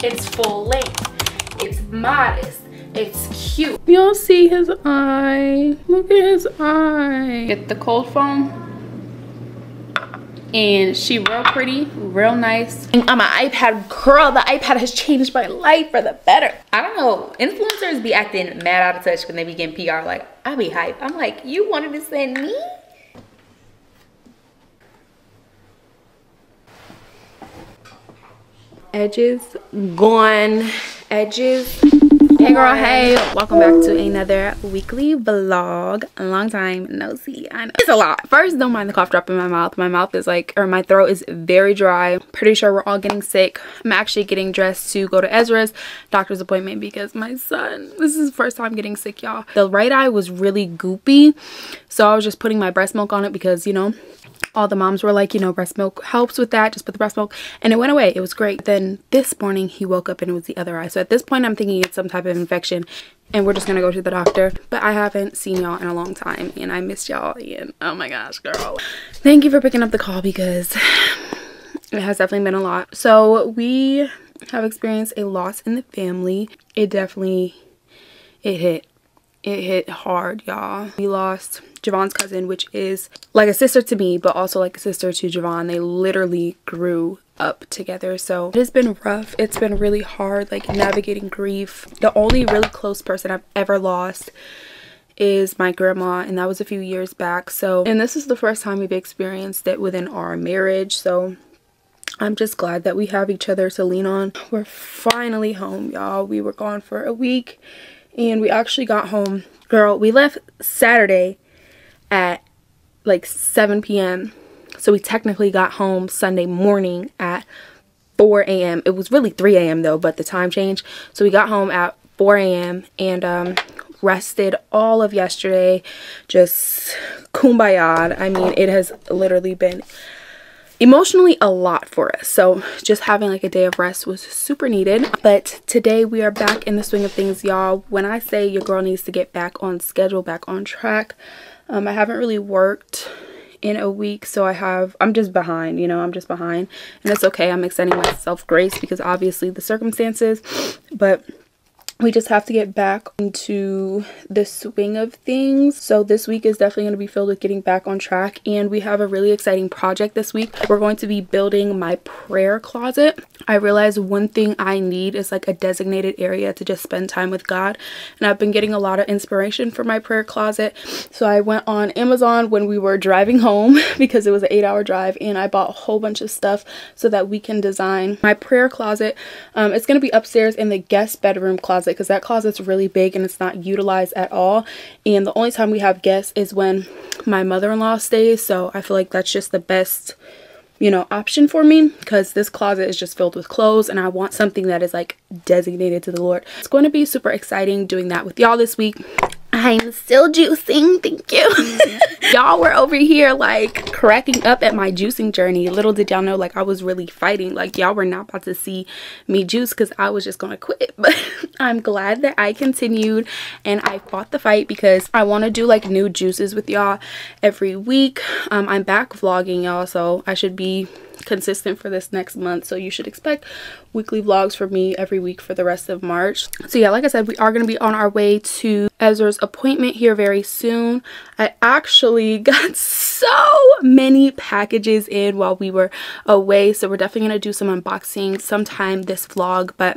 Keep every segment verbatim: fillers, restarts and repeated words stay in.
It's full length. It's modest. It's cute. Y'all see his eye? Look at his eye. Get the cold foam. And she real pretty, real nice. And I'm an iPad girl. The iPad has changed my life for the better. I don't know. Influencers be acting mad out of touch when they be getting P R. Like, I be hype. I'm like, you wanted to send me? Edges gone. Edges. Hey girl, hey, welcome back to another weekly vlog. A long time no see. I know it's a lot. First, don't mind the cough drop in my mouth. My mouth is like, or my throat is very dry. Pretty sure we're all getting sick. I'm actually getting dressed to go to Ezra's doctor's appointment because my son, this is his first time getting sick, y'all. The right eye was really goopy, so I was just putting my breast milk on it because, you know, all the moms were like, you know, breast milk helps with that, just put the breast milk, and it went away. It was great. Then this morning he woke up and it was the other eye, so at this point I'm thinking it's some type of infection and we're just gonna go to the doctor. But I haven't seen y'all in a long time and I miss y'all, and oh my gosh, girl, thank you for picking up the call because it has definitely been a lot. So we have experienced a loss in the family. It definitely it hit It hit hard, y'all. We lost Javon's cousin, which is like a sister to me, but also like a sister to Javon. They literally grew up together. So it has been rough. It's been really hard, like navigating grief. The only really close person I've ever lost is my grandma, and that was a few years back. So, and this is the first time we've experienced it within our marriage. So I'm just glad that we have each other to lean on. We're finally home, y'all. We were gone for a week. And we actually got home, girl, we left Saturday at like seven p m So we technically got home Sunday morning at four a m It was really three a m though, but the time changed. So we got home at four a m and um, rested all of yesterday. Just kumbaya. I mean, it has literally been emotionally a lot for us, so just having like a day of rest was super needed. But today we are back in the swing of things, y'all. When I say your girl needs to get back on schedule, back on track, um I haven't really worked in a week, so I have I'm just behind, you know, I'm just behind, and it's okay. I'm extending myself grace because obviously the circumstances, but we just have to get back into the swing of things. So this week is definitely going to be filled with getting back on track. And we have a really exciting project this week. We're going to be building my prayer closet. I realized one thing I need is like a designated area to just spend time with God. And I've been getting a lot of inspiration for my prayer closet. So I went on Amazon when we were driving home because it was an eight hour drive. And I bought a whole bunch of stuff so that we can design my prayer closet. Um, it's going to be upstairs in the guest bedroom closet, because that closet's really big and it's not utilized at all, and the only time we have guests is when my mother-in-law stays. So I feel like that's just the best, you know, option for me, because this closet is just filled with clothes and I want something that is like designated to the Lord. It's going to be super exciting doing that with y'all this week. I'm still juicing, thank you. Y'all were over here like cracking up at my juicing journey. Little did y'all know, like, I was really fighting. Like, y'all were not about to see me juice because I was just gonna quit. But I'm glad that I continued and I fought the fight, because I want to do like new juices with y'all every week. um I'm back vlogging, y'all, so I should be consistent for this next month, so you should expect weekly vlogs from me every week for the rest of March. So yeah, like I said, we are going to be on our way to Ezra's appointment here very soon. I actually got so many packages in while we were away, so we're definitely going to do some unboxing sometime this vlog. But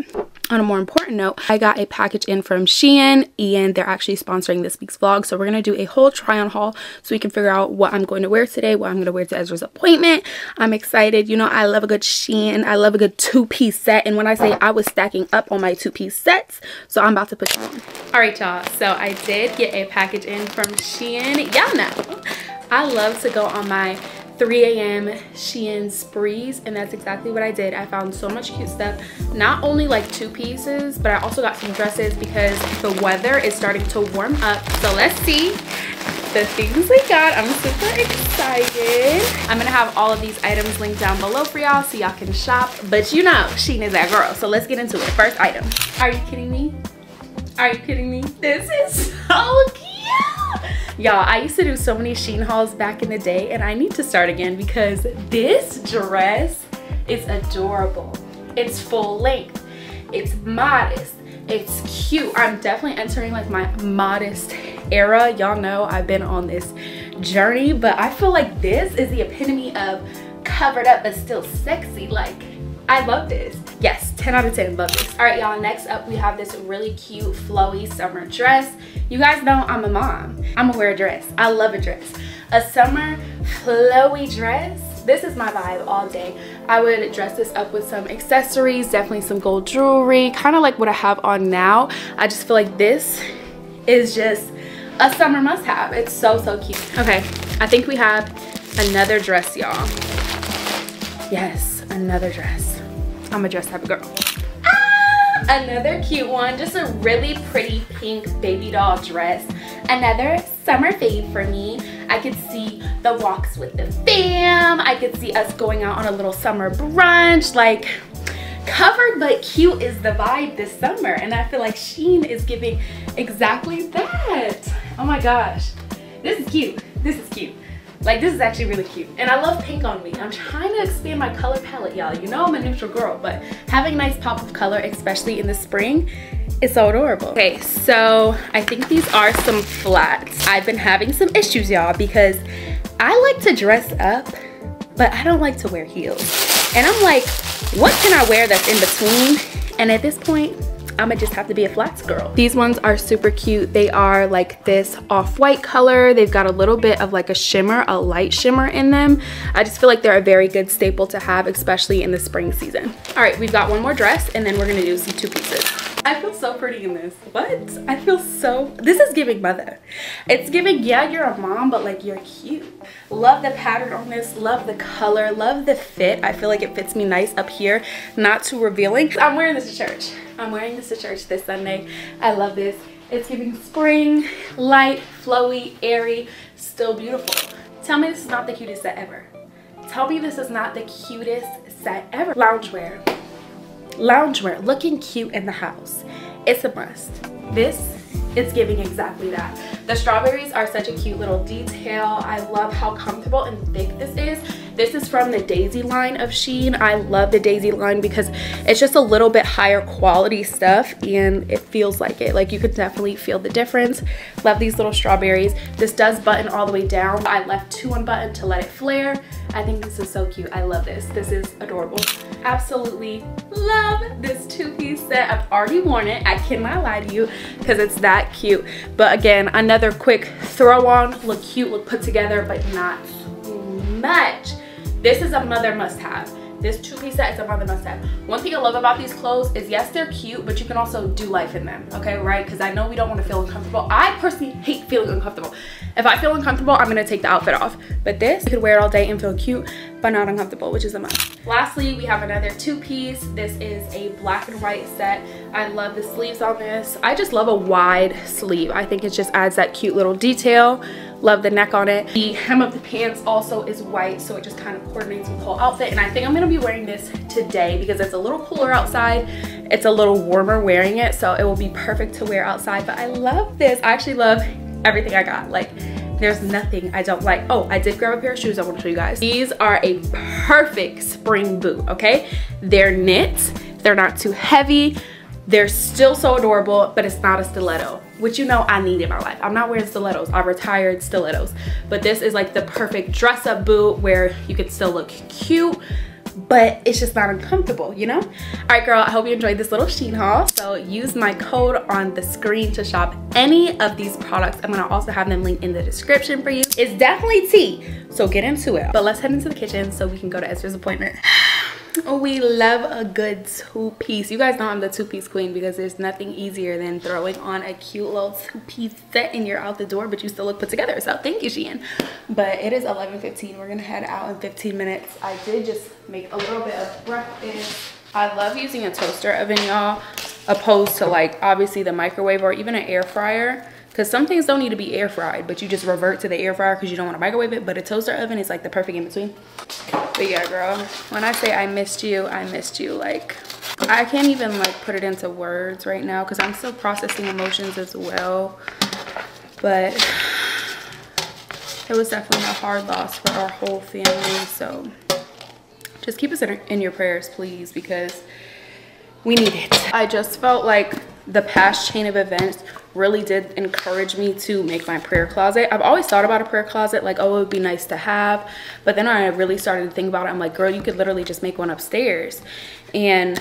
on a more important note, I got a package in from Shein, and they're actually sponsoring this week's vlog, so we're going to do a whole try on haul so we can figure out what I'm going to wear today, what I'm going to wear to Ezra's appointment. I'm excited. You know, I love a good Shein. I love a good two-piece set. And when I say I was stacking up on my two-piece sets, so I'm about to put you on. All right, y'all. So I did get a package in from Shein. Y'all know I love to go on my three a m Shein sprees, and that's exactly what I did. I found so much cute stuff, not only like two pieces, but I also got some dresses because the weather is starting to warm up. So let's see the things we got. I'm super excited. I'm gonna have all of these items linked down below for y'all so y'all can shop, but you know Shein is that girl. So let's get into it. First item. Are you kidding me? Are you kidding me? This is so cute. Y'all, I used to do so many Shein hauls back in the day, and I need to start again because this dress is adorable. It's full length. it's modest, it's cute. I'm definitely entering like my modest era. Y'all know I've been on this journey, but I feel like this is the epitome of covered up but still sexy. Like, I love this. Yes, ten out of ten, love this. All right, y'all, next up we have this really cute flowy summer dress. You guys know I'm a mom. I'm gonna wear a dress. I love a dress. A summer flowy dress. This is my vibe all day. I would dress this up with some accessories, definitely some gold jewelry, kind of like what I have on now. I just feel like this is just a summer must-have. It's so, so cute. Okay, I think we have another dress, y'all. Yes, another dress. I'm a dress type of girl. Ah, another cute one. Just a really pretty pink baby doll dress. Another summer fave for me. I could see the walks with the fam. I could see us going out on a little summer brunch. Like, covered but cute is the vibe this summer, and I feel like Shein is giving exactly that. Oh my gosh, this is cute. This is cute. Like, this is actually really cute, and I love pink on me. I'm trying to expand my color palette, y'all. You know I'm a neutral girl, but having a nice pop of color, especially in the spring, it's so adorable. Okay, so I think these are some flats. I've been having some issues, y'all, because I like to dress up, but I don't like to wear heels. And I'm like, what can I wear that's in between? And at this point, I'm gonna just have to be a flats girl. These ones are super cute. They are like this off-white color. They've got a little bit of like a shimmer, a light shimmer in them. I just feel like they're a very good staple to have, especially in the spring season. All right, we've got one more dress, and then we're gonna do some two pieces. I feel so pretty in this. What? I feel so... This is giving mother. It's giving, yeah, you're a mom, but like, you're cute. Love the pattern on this. Love the color. Love the fit. I feel like it fits me nice up here. Not too revealing. I'm wearing this to church. I'm wearing this to church this Sunday. I love this. It's giving spring, light, flowy, airy, still beautiful. Tell me this is not the cutest set ever. Tell me this is not the cutest set ever. Loungewear. Loungewear, looking cute in the house. It's a must. This is giving exactly that. The strawberries are such a cute little detail. I love how comfortable and thick this is. This is from the Daisy line of Shein. I love the Daisy line because it's just a little bit higher quality stuff, and it feels like it. Like, you could definitely feel the difference. Love these little strawberries. This does button all the way down. I left two unbuttoned to let it flare. I think this is so cute. I love this. This is adorable. Absolutely love this two-piece set. I've already worn it. I cannot lie to you because it's that cute. But again, another quick throw-on. Look cute, look put together, but not much. This is a mother must-have. This two-piece set is a mother must-have. One thing I love about these clothes is, yes, they're cute, but you can also do life in them, okay, right? Because I know we don't want to feel uncomfortable. I personally hate feeling uncomfortable. If I feel uncomfortable, I'm going to take the outfit off. But this, you could wear it all day and feel cute, but not uncomfortable, which is a must. Lastly, we have another two-piece. This is a black and white set. I love the sleeves on this. I just love a wide sleeve. I think it just adds that cute little detail. Love the neck on it. The hem of the pants also is white, so it just kind of coordinates with the whole outfit. And I think I'm gonna be wearing this today because it's a little cooler outside. It's a little warmer wearing it, so it will be perfect to wear outside. But I love this. I actually love everything I got. Like, there's nothing I don't like. Oh, I did grab a pair of shoes I want to show you guys. These are a perfect spring boot, okay? They're knit, they're not too heavy. They're still so adorable, but it's not a stiletto, which, you know, I need in my life. I'm not wearing stilettos. I retired stilettos. But this is like the perfect dress-up boot where you can still look cute, but it's just not uncomfortable, you know? All right, girl, I hope you enjoyed this little Shein haul. So use my code on the screen to shop any of these products. I'm gonna also have them linked in the description for you. It's definitely tea, so get into it. But let's head into the kitchen so we can go to Ezra's appointment. We love a good two-piece. You guys know I'm the two-piece queen because there's nothing easier than throwing on a cute little two-piece set and you're out the door, but you still look put together. So thank you, Shein. But it is eleven fifteen. We're gonna head out in fifteen minutes. I did just make a little bit of breakfast. I love using a toaster oven, y'all, opposed to, like, obviously the microwave or even an air fryer. Because some things don't need to be air fried, but you just revert to the air fryer because you don't want to microwave it. But a toaster oven is like the perfect in between. But yeah, girl, when I say I missed you, I missed you. Like, I can't even like put it into words right now because I'm still processing emotions as well. But it was definitely a hard loss for our whole family. So just keep us in your prayers, please, because we need it. I just felt like the past chain of events really did encourage me to make my prayer closet. I've always thought about a prayer closet, like, oh, it would be nice to have, but then I really started to think about it. I'm like, girl, you could literally just make one upstairs. And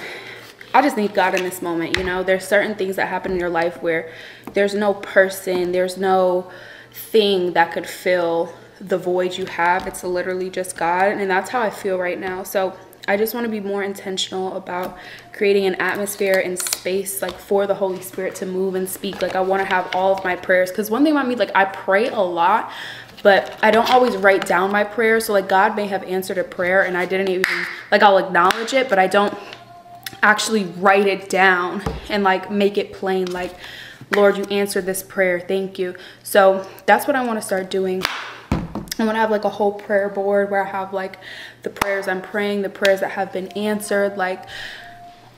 I just need God in this moment, you know? There's certain things that happen in your life where there's no person, there's no thing that could fill the void you have. It's literally just God, and that's how I feel right now. So I just want to be more intentional about creating an atmosphere and space, like, for the Holy Spirit to move and speak. Like, I want to have all of my prayers, because one thing about me, like, I pray a lot, but I don't always write down my prayers. So, like, God may have answered a prayer and I didn't even, like, I'll acknowledge it, but I don't actually write it down and, like, make it plain, like, Lord, you answered this prayer, thank you. So that's what I want to start doing. I want to have, like, a whole prayer board where I have, like, the prayers I'm praying, the prayers that have been answered, like,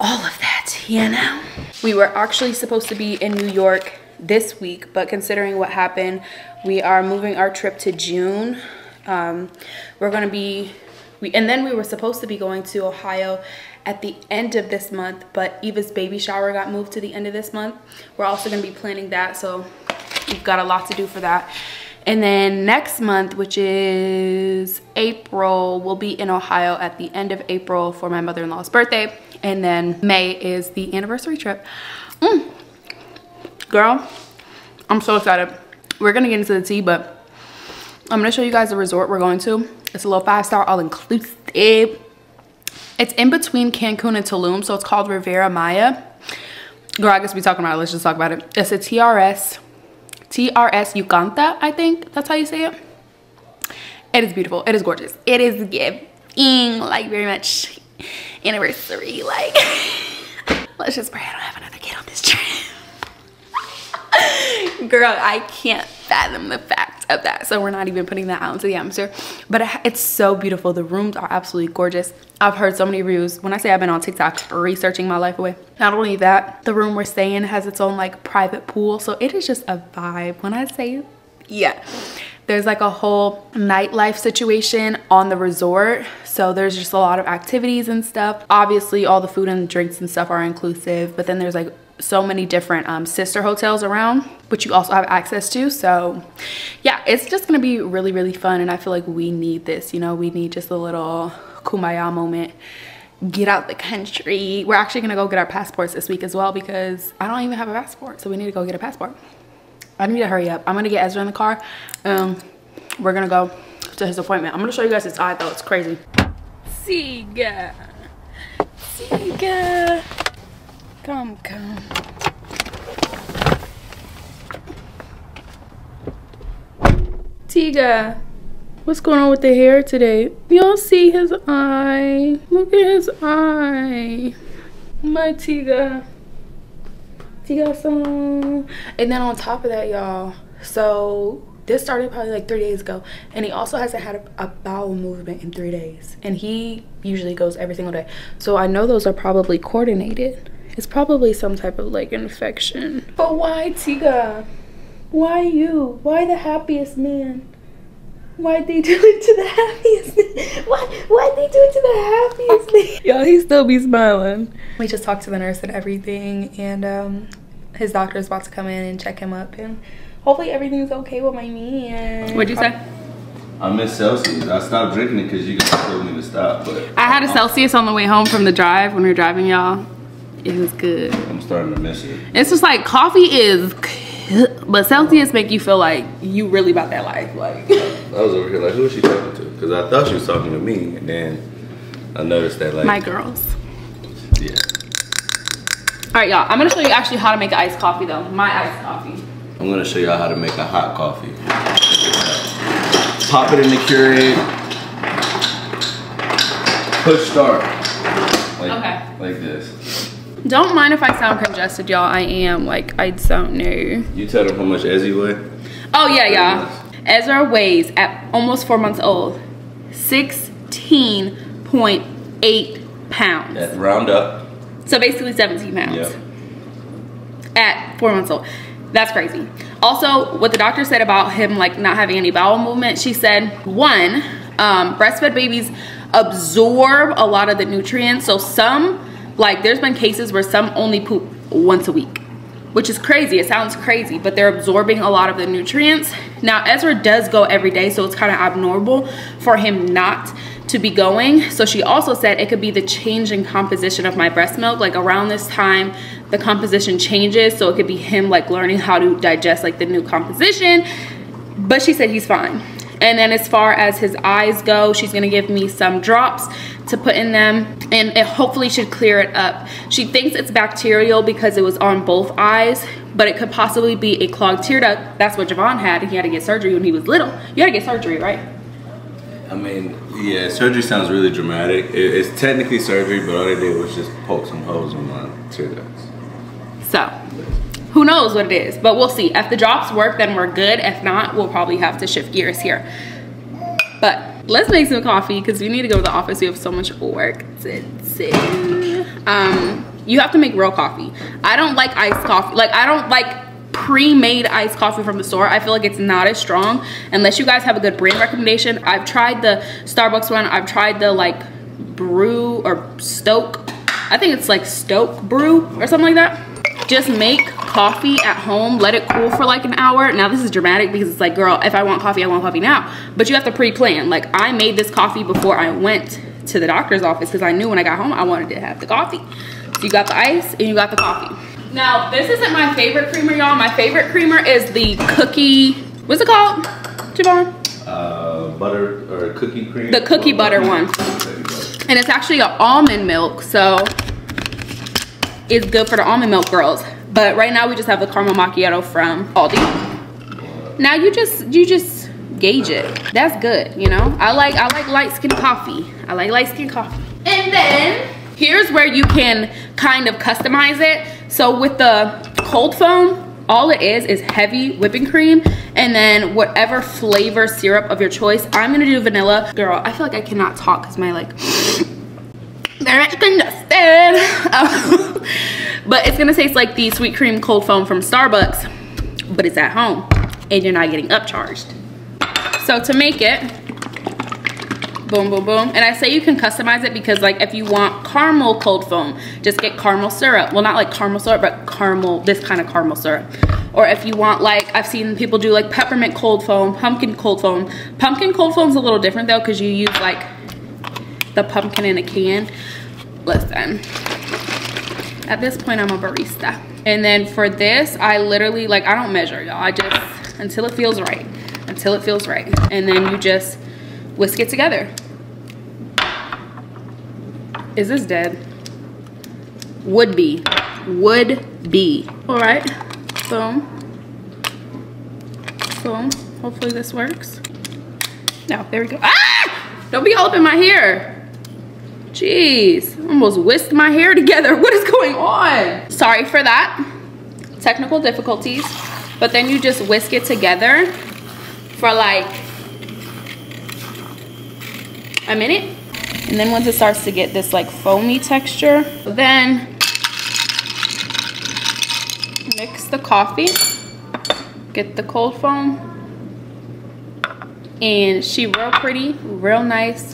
all of that, you know? We were actually supposed to be in New York this week, but considering what happened, we are moving our trip to June. Um, we're going to be, we, and then we were supposed to be going to Ohio at the end of this month, but Eva's baby shower got moved to the end of this month. We're also going to be planning that, so we've got a lot to do for that. And then next month, which is April, we'll be in Ohio at the end of April for my mother-in-law's birthday. And then May is the anniversary trip. Mm. Girl, I'm so excited. We're gonna get into the tea, but I'm gonna show you guys the resort we're going to. It's a little five-star all-inclusive. It's in between Cancun and Tulum, so it's called Riviera Maya. Girl, I guess we're talking about it. Let's just talk about it. It's a T R S. T R S Yukanta, I think that's how you say it. It is beautiful. It is gorgeous. It is giving, like, very much anniversary. Like, let's just pray I don't have another kid on this trip. Girl, I can't fathom the fact of that. So we're not even putting that out into the atmosphere. But it's so beautiful. The rooms are absolutely gorgeous. I've heard so many reviews. When I say I've been on TikTok researching my life away. Not only that, the room we're staying in has its own, like, private pool. So it is just a vibe. When I say, yeah, there's, like, a whole nightlife situation on the resort. So there's just a lot of activities and stuff. Obviously, all the food and drinks and stuff are inclusive. But then there's, like, so many different um, sister hotels around, which you also have access to. So yeah, it's just gonna be really, really fun. And I feel like we need this, you know, we need just a little kumbaya moment, get out the country. We're actually gonna go get our passports this week as well, because I don't even have a passport. So we need to go get a passport. I need to hurry up. I'm gonna get Ezra in the car. Um, we're gonna go to his appointment. I'm gonna show you guys his eye though, it's crazy. Siga, Siga. Come, come. Tiga, what's going on with the hair today? Y'all see his eye. Look at his eye. My Tiga. Tiga-san. And then on top of that, y'all, so this started probably like three days ago. And he also hasn't had a, a bowel movement in three days. And he usually goes every single day. So I know those are probably coordinated. It's probably some type of, like, infection. But why, Tiga? Why you? Why the happiest man? Why'd they do it to the happiest man? Why, why'd they do it to the happiest man? Y'all, he still be smiling. We just talked to the nurse and everything, and um, his doctor is about to come in and check him up, and hopefully everything's okay with my man. What'd you say? I miss Celsius. I stopped drinking it because you guys told me to stop, but I had a Celsius on the way home from the drive when we were driving, y'all. It was good. I'm starting to miss it. It's just like coffee is, but Celsius make you feel like you really about that life. Like I was over here like, who is she talking to? Because I thought she was talking to me, and then I noticed that like my girls. Yeah. All right, y'all. I'm gonna show you actually how to make an iced coffee though. My iced coffee. I'm gonna show y'all how to make a hot coffee. Pop it in the Keurig. Push start. Like, okay. Like this. Don't mind if I sound congested, y'all. I am. Like, I don't know. You tell them how much Ezzy weigh? Oh, yeah, y'all. Ezra weighs, at almost four months old, sixteen point eight pounds. At round up. So, basically seventeen pounds. Yep. At four months old. That's crazy. Also, what the doctor said about him, like, not having any bowel movement, she said, one, um, breastfed babies absorb a lot of the nutrients. So, some Like, there's been cases where some only poop once a week, which is crazy. It sounds crazy, but they're absorbing a lot of the nutrients. Now, Ezra does go every day, so it's kind of abnormal for him not to be going. So she also said it could be the change in composition of my breast milk. Like, around this time, the composition changes, so it could be him, like, learning how to digest, like, the new composition. But she said he's fine. And then as far as his eyes go, she's gonna give me some drops to put in them, and it hopefully should clear it up. She thinks it's bacterial because it was on both eyes, but it could possibly be a clogged tear duct. That's what Javon had, and he had to get surgery when he was little. You had to get surgery, right? I mean, yeah, surgery sounds really dramatic. It's technically surgery, but all they did was just poke some holes in my tear ducts. So, who knows what it is, but we'll see. If the drops work, then we're good. If not, we'll probably have to shift gears here. But let's make some coffee because we need to go to the office. We have so much work to do. Um, you have to make real coffee. I don't like iced coffee. Like, I don't like pre-made iced coffee from the store. I feel like it's not as strong unless you guys have a good brand recommendation. I've tried the Starbucks one. I've tried the, like, brew or Stoke. I think it's like Stoke Brew or something like that. Just make coffee at home, let it cool for like an hour. Now, this is dramatic because it's like, girl, if I want coffee, I want coffee now. But you have to pre-plan. Like, I made this coffee before I went to the doctor's office because I knew when I got home I wanted to have the coffee. So you got the ice and you got the coffee. Now, this isn't my favorite creamer, y'all. My favorite creamer is the cookie, what's it called, Javon? Uh, butter or cookie cream. The cookie butter one. And it's actually an almond milk, so it's good for the almond milk girls. But right now we just have the caramel macchiato from Aldi. Now you just you just gauge it. That's good, you know. I like I like light skin coffee. I like light skin coffee. And then here's where you can kind of customize it. So with the cold foam, all it is is heavy whipping cream and then whatever flavor syrup of your choice. I'm gonna do vanilla. Girl, I feel like I cannot talk because my like they're congested. Um, but it's gonna taste like the sweet cream cold foam from Starbucks, but it's at home and you're not getting upcharged. So to make it, boom, boom, boom. And I say you can customize it because, like, if you want caramel cold foam, just get caramel syrup. Well, not like caramel syrup, but caramel, this kind of caramel syrup. Or if you want, like, I've seen people do like peppermint cold foam, pumpkin cold foam. Pumpkin cold foam's a little different though because you use like the pumpkin in a can. Listen, at this point I'm a barista. And then for this, I literally, like, I don't measure, y'all. I just, until it feels right, until it feels right. And then you just whisk it together. Is this dead? Would be, would be. All right, so, so hopefully this works. Now, there we go. Ah! Don't be all up in my hair. Jeez, almost whisked my hair together. What is going on? Sorry for that, technical difficulties. But then you just whisk it together for like a minute. And then once it starts to get this like foamy texture, then mix the coffee, get the cold foam. And she real pretty, real nice.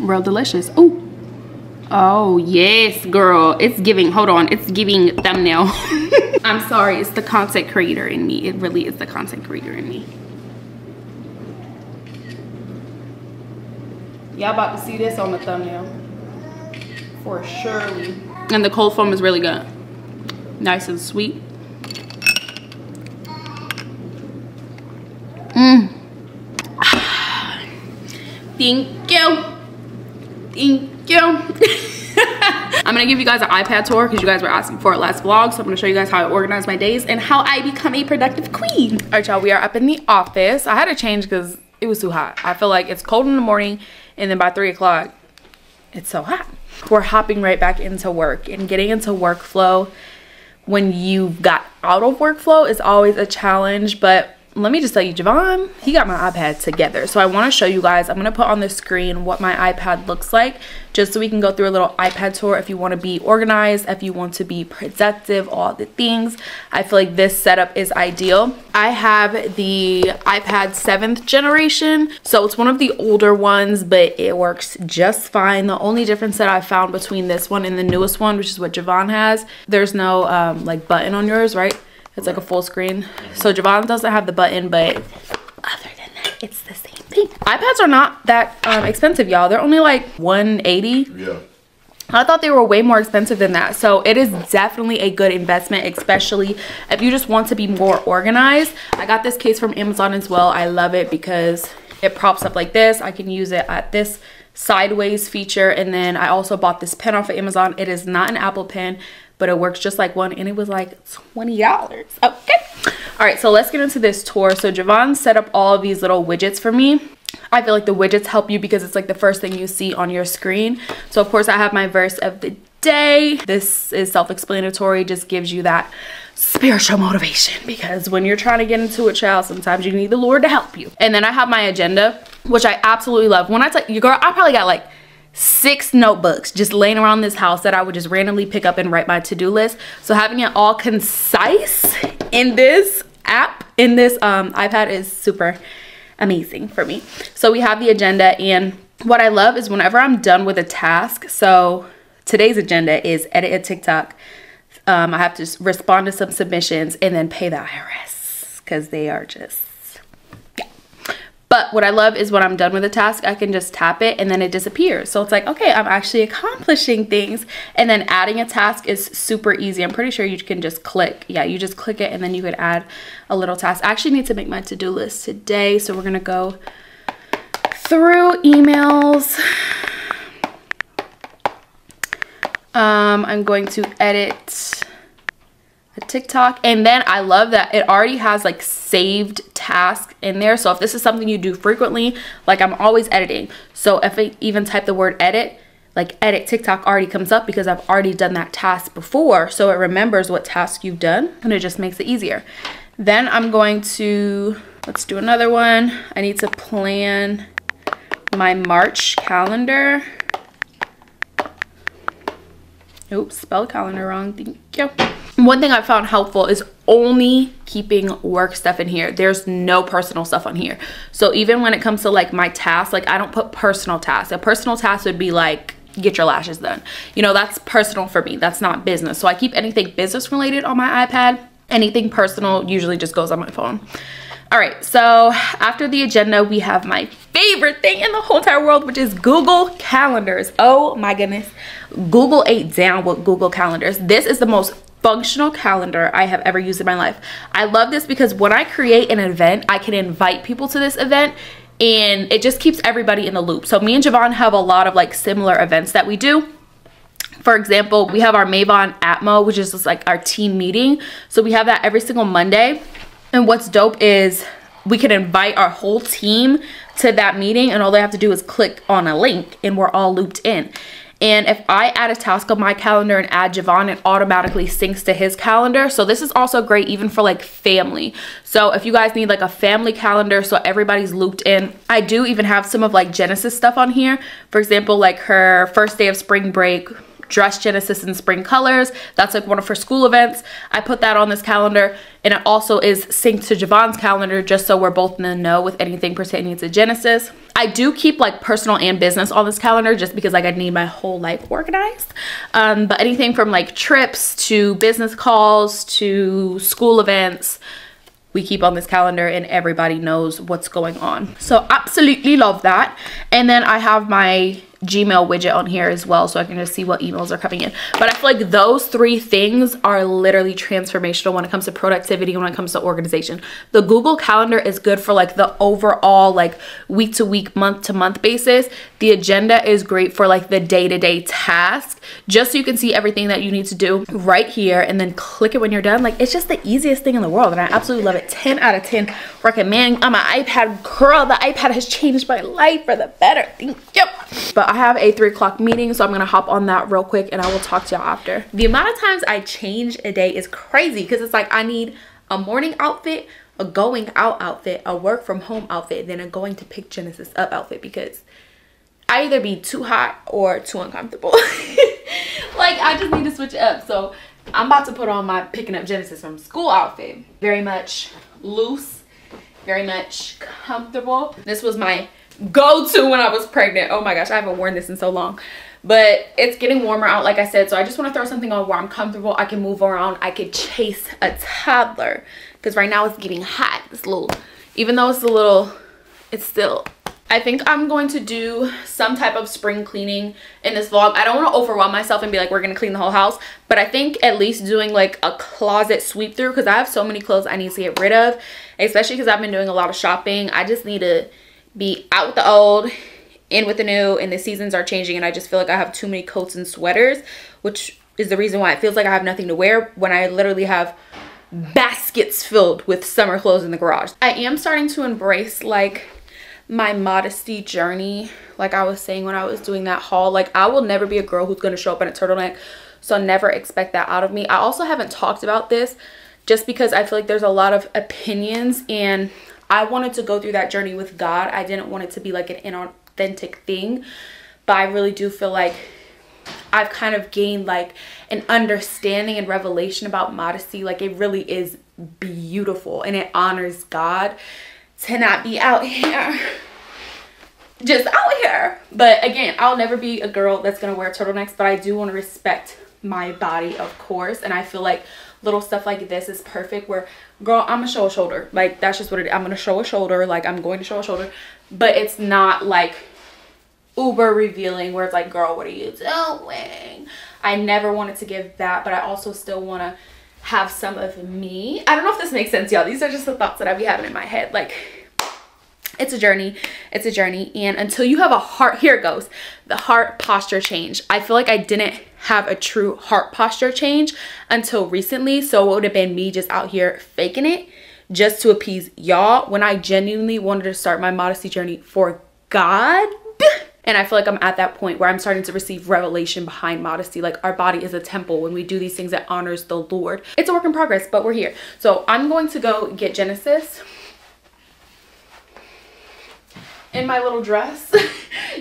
Real delicious. Oh, oh yes, girl. It's giving, hold on, it's giving thumbnail. I'm sorry, it's the content creator in me. It really is the content creator in me. Y'all about to see this on the thumbnail for surely. And the cold foam is really good. Nice and sweet. Mm. Thank you. Thank you. I'm gonna give you guys an iPad tour because you guys were asking for it last vlog. So I'm gonna show you guys how I organize my days and how I become a productive queen. All right, y'all, we are up in the office. I had to change because it was too hot. I feel like it's cold in the morning and then by three o'clock, it's so hot. We're hopping right back into work, and getting into workflow when you've got out of workflow is always a challenge, but let me just tell you, Javon, he got my iPad together. So I want to show you guys, I'm going to put on the screen what my iPad looks like, just so we can go through a little iPad tour if you want to be organized, if you want to be productive, all the things. I feel like this setup is ideal. I have the iPad seventh generation, so it's one of the older ones, but it works just fine. The only difference that I found between this one and the newest one, which is what Javon has, there's no um, like button on yours, right? It's like a full screen. So Javon doesn't have the button, but other than that, it's the same thing. iPads are not that um, expensive, y'all. They're only like one eighty. Yeah. I thought they were way more expensive than that. So it is definitely a good investment, especially if you just want to be more organized. I got this case from Amazon as well. I love it because it props up like this. I can use it at this sideways feature. And then I also bought this pen off of Amazon. It is not an Apple pen, but it works just like one, and it was like twenty dollars. Okay. All right, so let's get into this tour. So Javon set up all of these little widgets for me. I feel like the widgets help you because it's like the first thing you see on your screen. So of course I have my verse of the day. This is self-explanatory, just gives you that spiritual motivation, because when you're trying to get into a child, sometimes you need the Lord to help you. And then I have my agenda, which I absolutely love. When I tell you, girl, I probably got like six notebooks just laying around this house that I would just randomly pick up and write my to-do list. So having it all concise in this app, in this um, iPad, is super amazing for me. So we have the agenda, and what I love is whenever I'm done with a task, so today's agenda is edit a TikTok. Um, I have to respond to some submissions and then pay the I R S because they are just... But what I love is when I'm done with a task, I can just tap it and then it disappears. So it's like, okay, I'm actually accomplishing things. And then adding a task is super easy. I'm pretty sure you can just click. Yeah, you just click it and then you could add a little task. I actually need to make my to-do list today. So we're going to go through emails. Um, I'm going to edit a TikTok. And then I love that it already has like saved task in there. So if this is something you do frequently, like I'm always editing, so if I even type the word edit, like edit TikTok already comes up because I've already done that task before, so it remembers what task you've done and it just makes it easier. Then I'm going to, let's do another one. I need to plan my March calendar. Oops, spelled calendar wrong. Thank you. One thing I found helpful is only keeping work stuff in here. There's no personal stuff on here. So even when it comes to like my tasks, like I don't put personal tasks. A personal task would be like, get your lashes done. You know, that's personal for me. That's not business. So I keep anything business related on my iPad. Anything personal usually just goes on my phone. All right, so after the agenda, we have my favorite thing in the whole entire world, which is Google Calendars. Oh my goodness. Google ate down with Google Calendars. This is the most functional calendar I have ever used in my life. I love this because when I create an event, I can invite people to this event, and it just keeps everybody in the loop. So me and Javon have a lot of like similar events that we do. For example, we have our Mavon Atmo, which is just like our team meeting. So we have that every single Monday. And what's dope is we can invite our whole team to that meeting, and all they have to do is click on a link and we're all looped in. And if I add a task on my calendar and add Javon, it automatically syncs to his calendar. So this is also great even for like family. So if you guys need like a family calendar so everybody's looped in, I do even have some of like Genesis stuff on here. For example, like her first day of spring break, dress Genesis in spring colors. That's like one of her school events. I put that on this calendar, and it also is synced to Javon's calendar, just so we're both in the know with anything pertaining to Genesis. I do keep like personal and business on this calendar just because like I need my whole life organized. Um, but anything from like trips to business calls to school events, we keep on this calendar, and everybody knows what's going on. So absolutely love that. And then I have my Gmail widget on here as well, so I can just see what emails are coming in. But I feel like those three things are literally transformational when it comes to productivity, when it comes to organization. The Google Calendar is good for like the overall like week to week, month to month basis. The agenda is great for like the day-to-day task, just so you can see everything that you need to do right here and then click it when you're done. Like, it's just the easiest thing in the world, and I absolutely love it. ten out of ten recommend. I'm an iPad girl. The iPad has changed my life for the better. Thank you. But I have a three o'clock meeting, so I'm gonna hop on that real quick, and I will talk to y'all after. The amount of times I change a day is crazy, because it's like I need a morning outfit, a going out outfit, a work from home outfit, than a going to pick Genesis up outfit, because I either be too hot or too uncomfortable. Like, I just need to switch it up. So I'm about to put on my picking up Genesis from school outfit. Very much loose, very much comfortable. This was my go-to when I was pregnant. Oh my gosh, I haven't worn this in so long. But it's getting warmer out, like I said, so I just want to throw something on where I'm comfortable. I can move around. I could chase a toddler, because right now it's getting hot. It's little, even though it's a little, it's still. I think I'm going to do some type of spring cleaning in this vlog. I don't want to overwhelm myself and be like, we're going to clean the whole house. But I think at least doing like a closet sweep through, because I have so many clothes I need to get rid of. Especially because I've been doing a lot of shopping. I just need to be out with the old, in with the new, and the seasons are changing. And I just feel like I have too many coats and sweaters, which is the reason why it feels like I have nothing to wear when I literally have baskets filled with summer clothes in the garage. I am starting to embrace like my modesty journey, like I was saying when I was doing that haul. Like, I will never be a girl who's going to show up in a turtleneck, so never expect that out of me. I also haven't talked about this just because I feel like there's a lot of opinions, and I wanted to go through that journey with God. I didn't want it to be like an inauthentic thing, but I really do feel like I've kind of gained like an understanding and revelation about modesty. Like, it really is beautiful and it honors God to not be out here, just out here. But again, I'll never be a girl that's gonna wear turtlenecks, but I do want to respect my body, of course. And I feel like little stuff like this is perfect, where, girl, I'm gonna show a shoulder. Like, that's just what it is. I'm gonna show a shoulder. Like, I'm going to show a shoulder, but it's not like uber revealing where it's like, girl, what are you doing? I never wanted to give that, but I also still want to have some of me. I don't know if this makes sense, y'all. These are just the thoughts that I be having in my head. Like, it's a journey. It's a journey. And until you have a heart, here it goes, the heart posture change. I feel like I didn't have a true heart posture change until recently. So it would have been me just out here faking it just to appease y'all, when I genuinely wanted to start my modesty journey for God. And I feel like I'm at that point where I'm starting to receive revelation behind modesty. Like, our body is a temple. When we do these things, that honors the Lord. It's a work in progress, but we're here. So I'm going to go get Genesis in my little dress.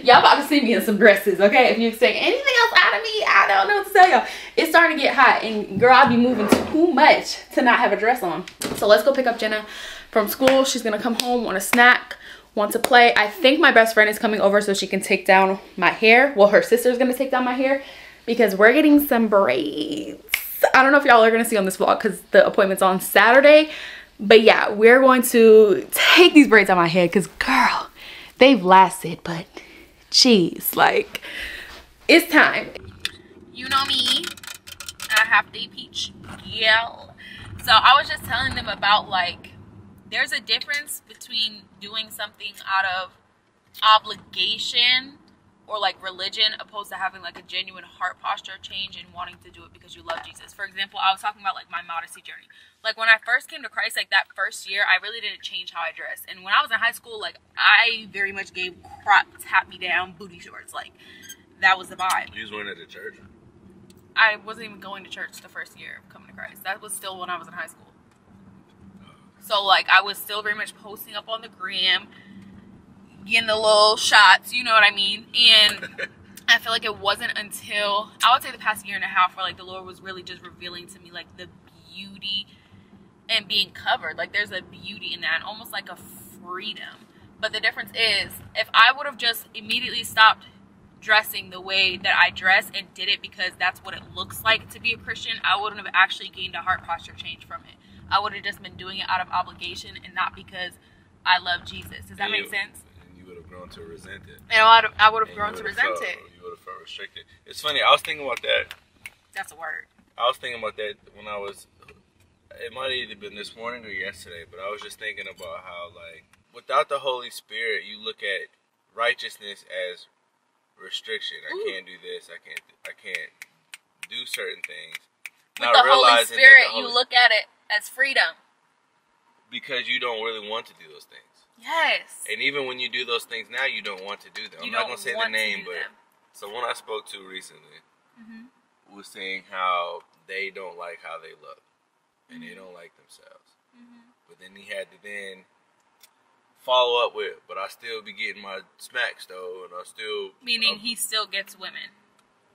Y'all about to see me in some dresses, okay? If you expect anything else out of me, I don't know what to tell y'all. It's starting to get hot, and girl, I'll be moving too much to not have a dress on. So let's go pick up Jenna from school. She's gonna come home, want a snack, want to play. I think my best friend is coming over so she can take down my hair. Well, her sister's gonna take down my hair, because we're getting some braids. I don't know if y'all are gonna see on this vlog because the appointment's on Saturday, but yeah, we're going to take these braids out of my head, because girl, they've lasted, but geez, like, it's time. You know me, I have the peach yell. So I was just telling them about, like, there's a difference between doing something out of obligation or like religion, opposed to having like a genuine heart posture change and wanting to do it because you love Jesus. For example, I was talking about like my modesty journey. Like, when I first came to Christ, like that first year, I really didn't change how I dressed. And when I was in high school, like, I very much gave crop top me down booty shorts. Like, that was the vibe. You was wearing it at church. I wasn't even going to church the first year of coming to Christ. That was still when I was in high school. So, like, I was still very much posting up on the gram, getting the little shots, you know what I mean? And I feel like it wasn't until, I would say, the past year and a half where, like, the Lord was really just revealing to me, like, the beauty and being covered. Like, there's a beauty in that, almost like a freedom. But the difference is, if I would have just immediately stopped dressing the way that I dress and did it because that's what it looks like to be a Christian, I wouldn't have actually gained a heart posture change from it. I would have just been doing it out of obligation and not because I love Jesus. Does that you, make sense? And you would have grown to resent it. And I would have grown to resent felt, it. You would have felt restricted. It's funny. I was thinking about that. That's a word. I was thinking about that when I was, it might have either been this morning or yesterday, but I was just thinking about how, like, without the Holy Spirit, you look at righteousness as restriction. Ooh. I can't do this. I can't, I can't do certain things. With not the realizing Holy Spirit, that the Holy, you look at it as freedom. Because you don't really want to do those things. Yes. And even when you do those things now, you don't want to do them. You I'm not going to say the name, but them. Someone I spoke to recently mm-hmm. was saying how they don't like how they look. And mm-hmm. they don't like themselves. Mm-hmm. But then he had to then follow up with, but I still be getting my smacks though, and I still meaning I'm, he still gets women.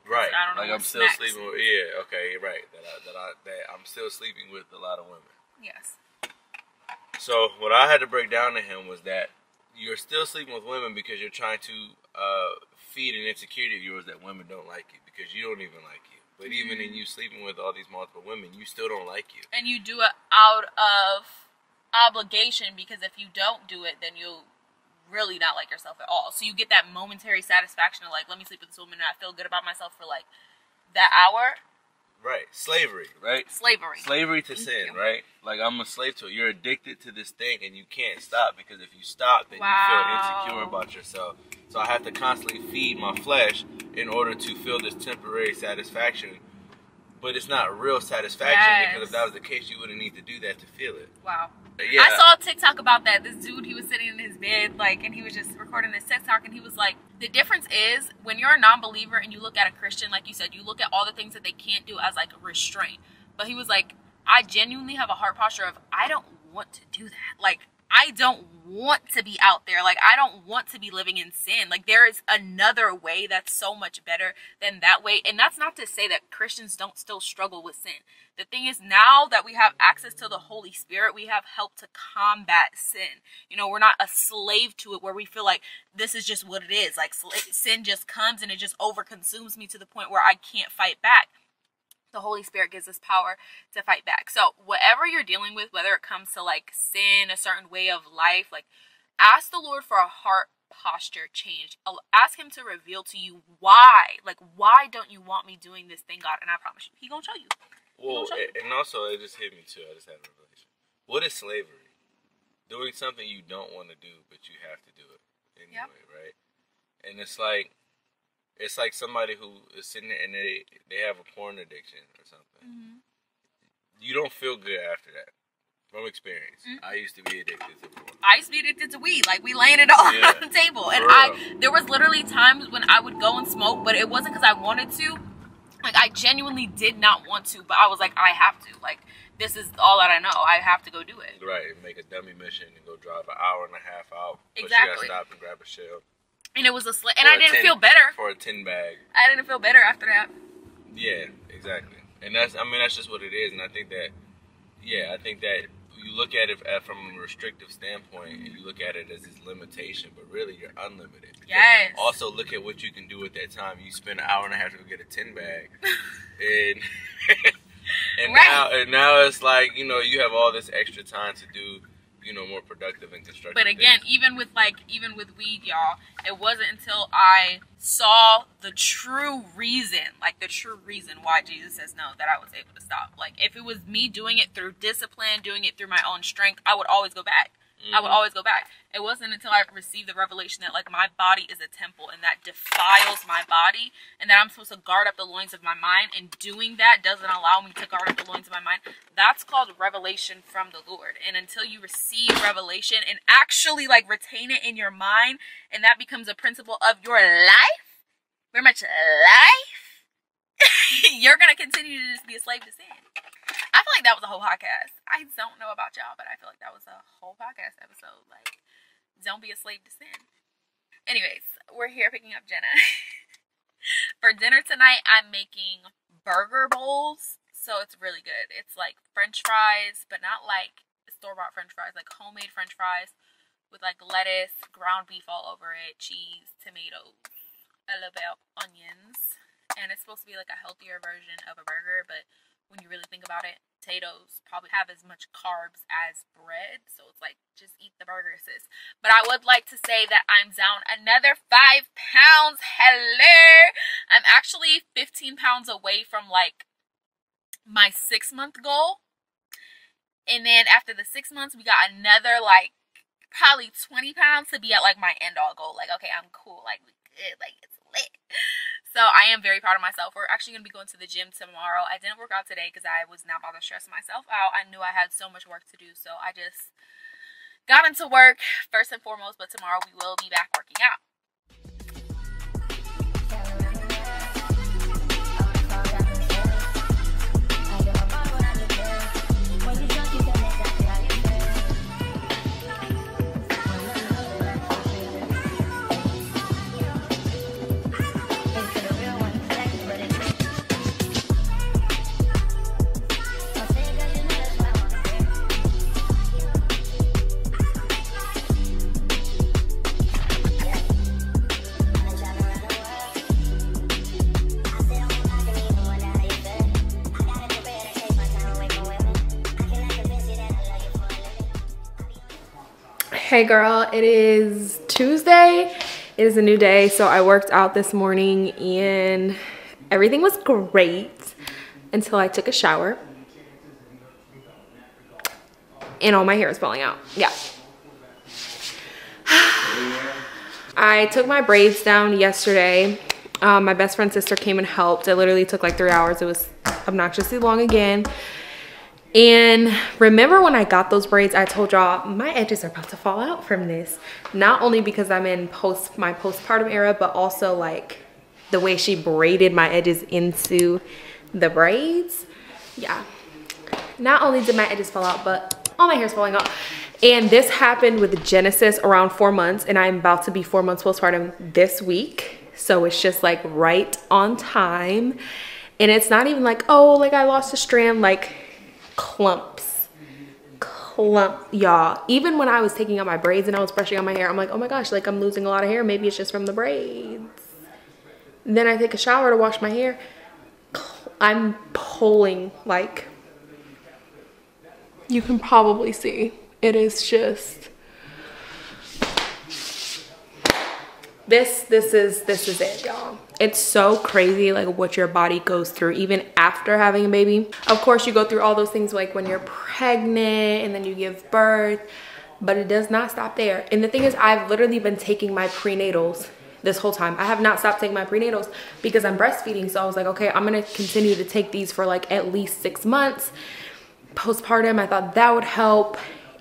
Right. I don't know. Like I'm still sleeping with, yeah, okay, right. That I, that I that I'm still sleeping with a lot of women. Yes. So what I had to break down to him was that you're still sleeping with women because you're trying to uh, feed an insecurity of yours that women don't like you because you don't even like you. But mm-hmm. even in you sleeping with all these multiple women, you still don't like you. And you do it out of obligation because if you don't do it, then you'll really not like yourself at all. So you get that momentary satisfaction of like, let me sleep with this woman and I feel good about myself for like that hour. Right. Slavery, right? Slavery. Slavery to sin, right? Like, I'm a slave to it. You're addicted to this thing, and you can't stop, because if you stop, then wow. you feel insecure about yourself. So I have to constantly feed my flesh in order to feel this temporary satisfaction. But it's not real satisfaction, yes. because if that was the case, you wouldn't need to do that to feel it. Wow. Yeah. I saw a TikTok about that. This dude, he was sitting in his bed, like, and he was just recording this TikTok, and he was like, the difference is, when you're a non-believer and you look at a Christian, like you said, you look at all the things that they can't do as, like, restraint. But he was like, I genuinely have a heart posture of, I don't want to do that. Like, I don't want to be out there. Like, I don't want to be living in sin. Like, there is another way that's so much better than that way. And that's not to say that Christians don't still struggle with sin. The thing is, now that we have access to the Holy Spirit, we have help to combat sin. You know, we're not a slave to it where we feel like this is just what it is. Like, sin just comes and it just overconsumes me to the point where I can't fight back. The Holy Spirit gives us power to fight back. So whatever you're dealing with, whether it comes to like sin, a certain way of life, like ask the Lord for a heart posture change. Ask him to reveal to you why, like, why don't you want me doing this thing, God? And I promise you, he gonna show you. Well, show you. And also it just hit me too. I just had a revelation. What is slavery? Doing something you don't want to do, but you have to do it anyway, yep. right? And it's like, It's like somebody who is sitting there and they, they have a porn addiction or something. Mm-hmm. You don't feel good after that. From experience. Mm-hmm. I used to be addicted to porn. I used to be addicted to weed. Like, we laying it all yeah. on the table. And I there was literally times when I would go and smoke, but it wasn't because I wanted to. Like, I genuinely did not want to, but I was like, I have to. Like, this is all that I know. I have to go do it. Right. Make a dummy mission and go drive an hour and a half out. Exactly. But you got to stop and grab a shell. And it was a slip, and I didn't tin, feel better. For a tin bag. I didn't feel better after that. Yeah, exactly. And that's, I mean, that's just what it is. And I think that, yeah, I think that you look at it from a restrictive standpoint, and you look at it as this limitation, but really you're unlimited. Yes. Also, look at what you can do at that time. You spend an hour and a half to go get a tin bag. and and right. now, and now it's like, you know, you have all this extra time to do, you know, more productive and constructive. But again, things. even with like, even with weed, y'all, it wasn't until I saw the true reason, like the true reason why Jesus says no, that I was able to stop. Like, if it was me doing it through discipline, doing it through my own strength, I would always go back. Mm-hmm. I would always go back. It wasn't until I received the revelation that like my body is a temple and that defiles my body and that I'm supposed to guard up the loins of my mind, and doing that doesn't allow me to guard up the loins of my mind. That's called revelation from the Lord. And until you receive revelation and actually like retain it in your mind, and that becomes a principle of your life, very much life, you're going to continue to just be a slave to sin. I feel like that was a whole podcast. I don't know about y'all, but I feel like that was a whole podcast episode. Like, don't be a slave to sin. Anyways, we're here picking up Jenna. For dinner tonight, I'm making burger bowls. So it's really good. It's like French fries, but not like store-bought French fries. Like homemade French fries with like lettuce, ground beef all over it, cheese, tomatoes, a little bit of onions. And it's supposed to be like a healthier version of a burger, but when you really think about it, potatoes probably have as much carbs as bread. So it's like, just eat the burger, sis. But I would like to say that I'm down another five pounds. Hello. I'm actually fifteen pounds away from like my six month goal. And then after the six months, we got another like probably twenty pounds to be at like my end all goal. Like, okay, I'm cool. Like, we good. Like, it's lit. So I am very proud of myself. We're actually going to be going to the gym tomorrow. I didn't work out today because I was not about to stress myself out. I knew I had so much work to do. So I just got into work first and foremost. But tomorrow we will be back working out. Hey girl, it is Tuesday. It is a new day, so I worked out this morning and everything was great until I took a shower and all my hair is falling out. Yeah. I took my braids down yesterday. Um, my best friend's sister came and helped. It literally took like three hours. It was obnoxiously long again. And remember when I got those braids, I told y'all my edges are about to fall out from this, not only because I'm in post my postpartum era, but also like the way she braided my edges into the braids. Yeah, not only did my edges fall out, but all my hair's falling out. And this happened with Genesis around four months, and I'm about to be four months postpartum this week, so it's just like right on time. And it's not even like, oh, like I lost a strand, like clumps clump y'all. Even when I was taking out my braids and I was brushing out my hair, I'm like, oh my gosh, like I'm losing a lot of hair, maybe it's just from the braids. And then I take a shower to wash my hair, I'm pulling, like you can probably see, it is just this this is this is it, y'all. It's so crazy like what your body goes through even after having a baby. Of course you go through all those things like when you're pregnant and then you give birth, but it does not stop there. And the thing is, I've literally been taking my prenatals this whole time. I have not stopped taking my prenatals because I'm breastfeeding, so I was like, okay, I'm gonna continue to take these for like at least six months. Postpartum, I thought that would help.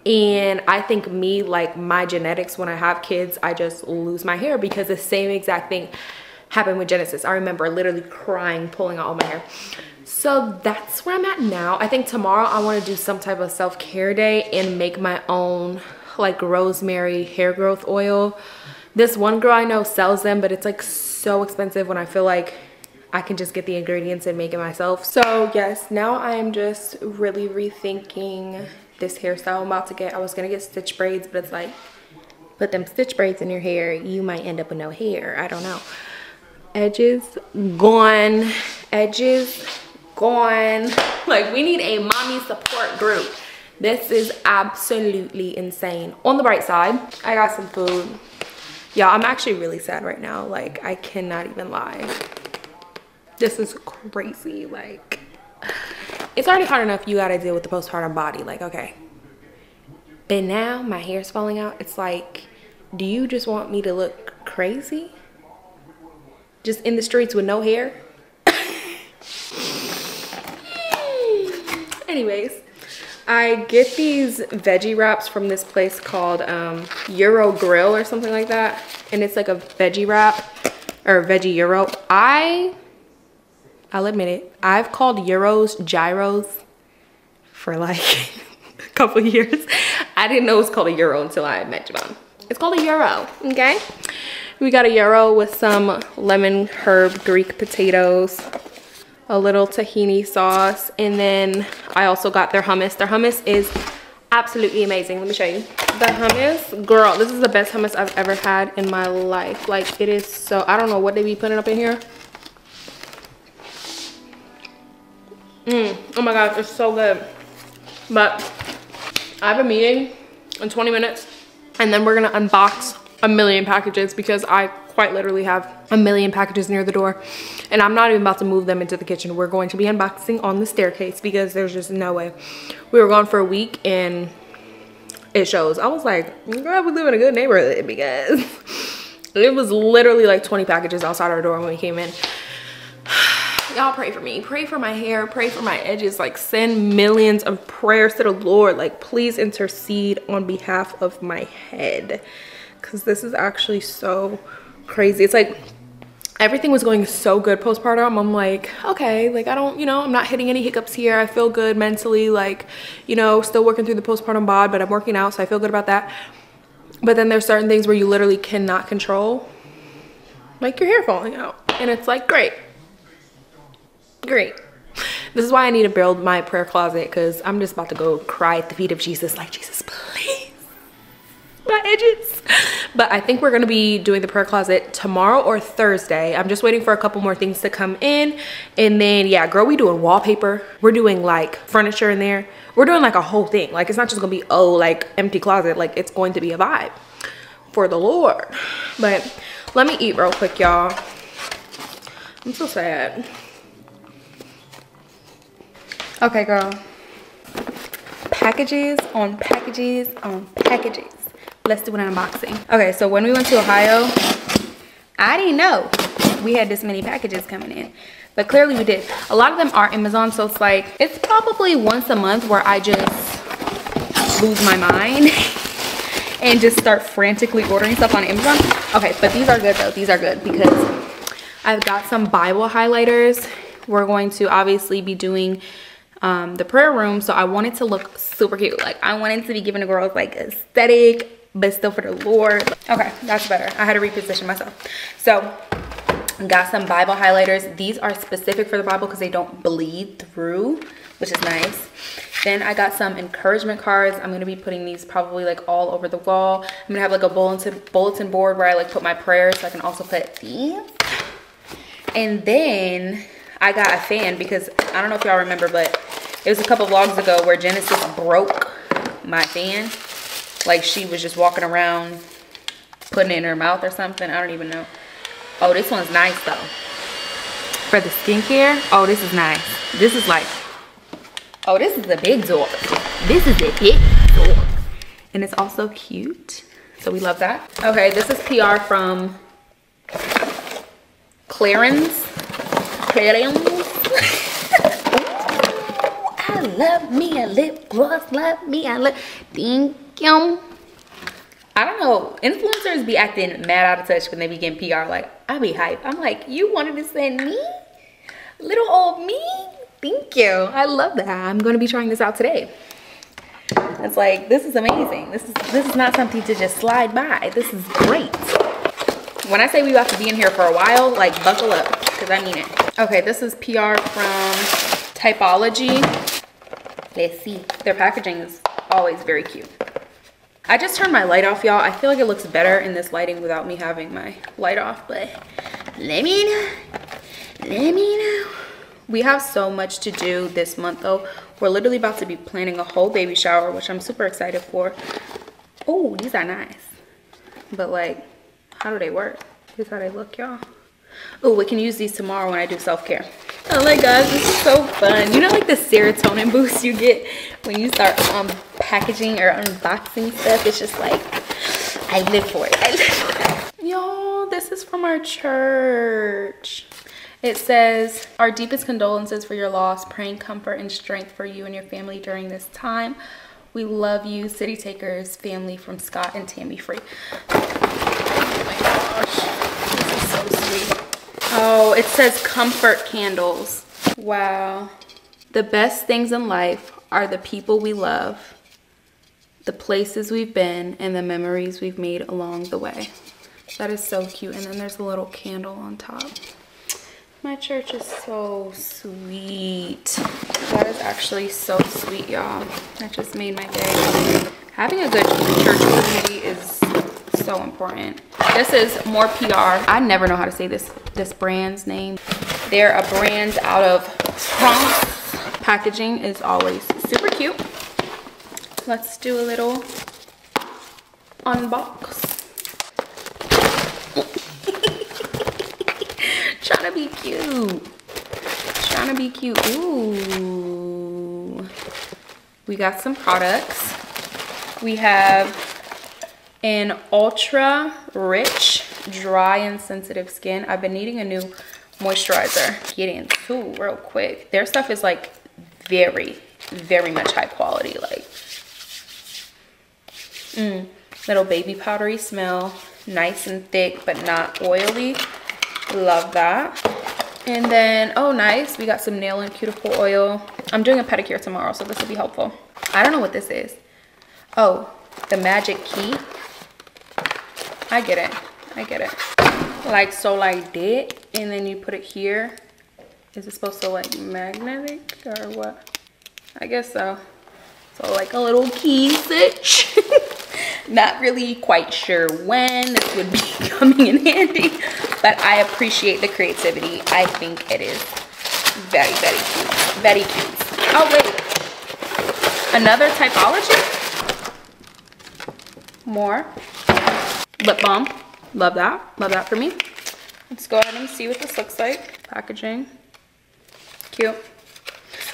And I think me, like my genetics, when I have kids, I just lose my hair because the same exact thing happened with Genesis. I remember literally crying, pulling out all my hair. So that's where I'm at now. I think tomorrow I want to do some type of self-care day and make my own like rosemary hair growth oil. This one girl I know sells them, but it's like so expensive when I feel like I can just get the ingredients and make it myself. So yes, now I am just really rethinking this hairstyle I'm about to get. I was gonna get stitch braids, but it's like, put them stitch braids in your hair, you might end up with no hair. I don't know. Edges gone, edges gone. Like, we need a mommy support group. This is absolutely insane. On the bright side, I got some food. Y'all, I'm actually really sad right now. Like, I cannot even lie. This is crazy. Like, it's already hard enough you gotta deal with the postpartum body, like, okay, but now my hair's falling out. It's like, do you just want me to look crazy just in the streets with no hair? Anyways, I get these veggie wraps from this place called um Euro Grill or something like that, and it's like a veggie wrap or veggie euro. I I'll admit it, I've called euros gyros for like a couple years. I didn't know it was called a euro until I met Javon. It's called a euro, okay? We got a euro with some lemon herb Greek potatoes, a little tahini sauce, and then I also got their hummus. Their hummus is absolutely amazing. Let me show you. The hummus, girl, this is the best hummus I've ever had in my life. Like, it is so, I don't know what they be putting up in here. Mm, oh my gosh, it's so good. But I have a meeting in twenty minutes and then we're gonna unbox a million packages because I quite literally have a million packages near the door, and I'm not even about to move them into the kitchen. We're going to be unboxing on the staircase because there's just no way. We were gone for a week and it shows. I was like, God, we live in a good neighborhood because it was literally like twenty packages outside our door when we came in. Y'all pray for me, pray for my hair, pray for my edges, like send millions of prayers to the Lord, like please intercede on behalf of my head, because this is actually so crazy. It's like everything was going so good postpartum. I'm like, okay, like I don't, you know, I'm not hitting any hiccups here, I feel good mentally, like, you know, still working through the postpartum bod, but I'm working out, so I feel good about that. But then there's certain things where you literally cannot control, like your hair falling out, and it's like, great great. This is why I need to build my prayer closet, because I'm just about to go cry at the feet of Jesus, like, Jesus, please my edges. But I think we're gonna be doing the prayer closet tomorrow or Thursday. I'm just waiting for a couple more things to come in. And then yeah, girl, we doing wallpaper. We're doing like furniture in there. We're doing like a whole thing. Like it's not just gonna be, oh, like empty closet. Like it's going to be a vibe for the Lord. But let me eat real quick, y'all. I'm so sad. Okay, girl. Packages on packages on packages. Let's do an unboxing. Okay, so when we went to Ohio, I didn't know we had this many packages coming in, but clearly we did. A lot of them are Amazon, so it's like, it's probably once a month where I just lose my mind and just start frantically ordering stuff on Amazon. Okay, but these are good though. These are good because I've got some Bible highlighters. We're going to obviously be doing um, the prayer room, so I want it to look super cute. Like I want it to be giving the girls like aesthetic, but still for the Lord. Okay, that's better. I had to reposition myself. So got some Bible highlighters. These are specific for the Bible because they don't bleed through, which is nice. Then I got some encouragement cards. I'm gonna be putting these probably like all over the wall. I'm gonna have like a bulletin bulletin board where I like put my prayers, so I can also put these. And then I got a fan because I don't know if y'all remember, but it was a couple vlogs ago where Genesis broke my fan. Like she was just walking around putting it in her mouth or something. I don't even know. Oh, this one's nice though. For the skincare, oh, this is nice. This is like, oh, this is a big door. This is a big door. And it's also cute. So we love that. Okay, this is P R from Clarins. Clarins. I love me a lip gloss. Love me a lip. Thank you. I don't know. Influencers be acting mad out of touch when they be getting P R. Like, I be hype. I'm like, you wanted to send me? Little old me? Thank you. I love that. I'm going to be trying this out today. It's like, this is amazing. This is, this is not something to just slide by. This is great. When I say we about to be in here for a while, like buckle up, because I mean it. Okay, this is P R from Typology. Let's see. Their packaging is always very cute. I just turned my light off, y'all. I feel like it looks better in this lighting without me having my light off, but let me know. Let me know. We have so much to do this month, though. We're literally about to be planning a whole baby shower, which I'm super excited for. Oh, these are nice. But, like, how do they work? This is how they look, y'all. Oh, we can use these tomorrow when I do self-care. Oh my gosh, this is so fun. You know, like the serotonin boost you get when you start um, packaging or unboxing stuff? It's just like, I live for it. I live for it. Y'all, this is from our church. It says, our deepest condolences for your loss, praying comfort and strength for you and your family during this time. We love you, City Takers family from Scott and Tammy Free. This is so sweet. Oh, it says comfort candles. Wow. The best things in life are the people we love, the places we've been, and the memories we've made along the way. That is so cute. And then there's a little candle on top. My church is so sweet. That is actually so sweet, y'all. That just made my day. Having a good church community is so important. This is more P R. I never know how to say this this brand's name. They're a brand out of France. Packaging is always super cute. Let's do a little unbox. Trying to be cute. Trying to be cute. Ooh. We got some products. We have an ultra rich, dry, and sensitive skin. I've been needing a new moisturizer. Get into real quick. Their stuff is like very, very much high quality. Like, mm, little baby powdery smell. Nice and thick, but not oily. Love that. And then, oh, nice. We got some nail and cuticle oil. I'm doing a pedicure tomorrow, so this will be helpful. I don't know what this is. Oh, the magic key. I get it, I get it. Like, so like that, and then you put it here. Is it supposed to like magnetic or what? I guess so. So like a little key stitch. Not really quite sure when this would be coming in handy, but I appreciate the creativity. I think it is very, very cute. Very cute. Oh, wait. Another Typology? More. Lip balm. Love that. Love that for me. Let's go ahead and see what this looks like. Packaging. Cute.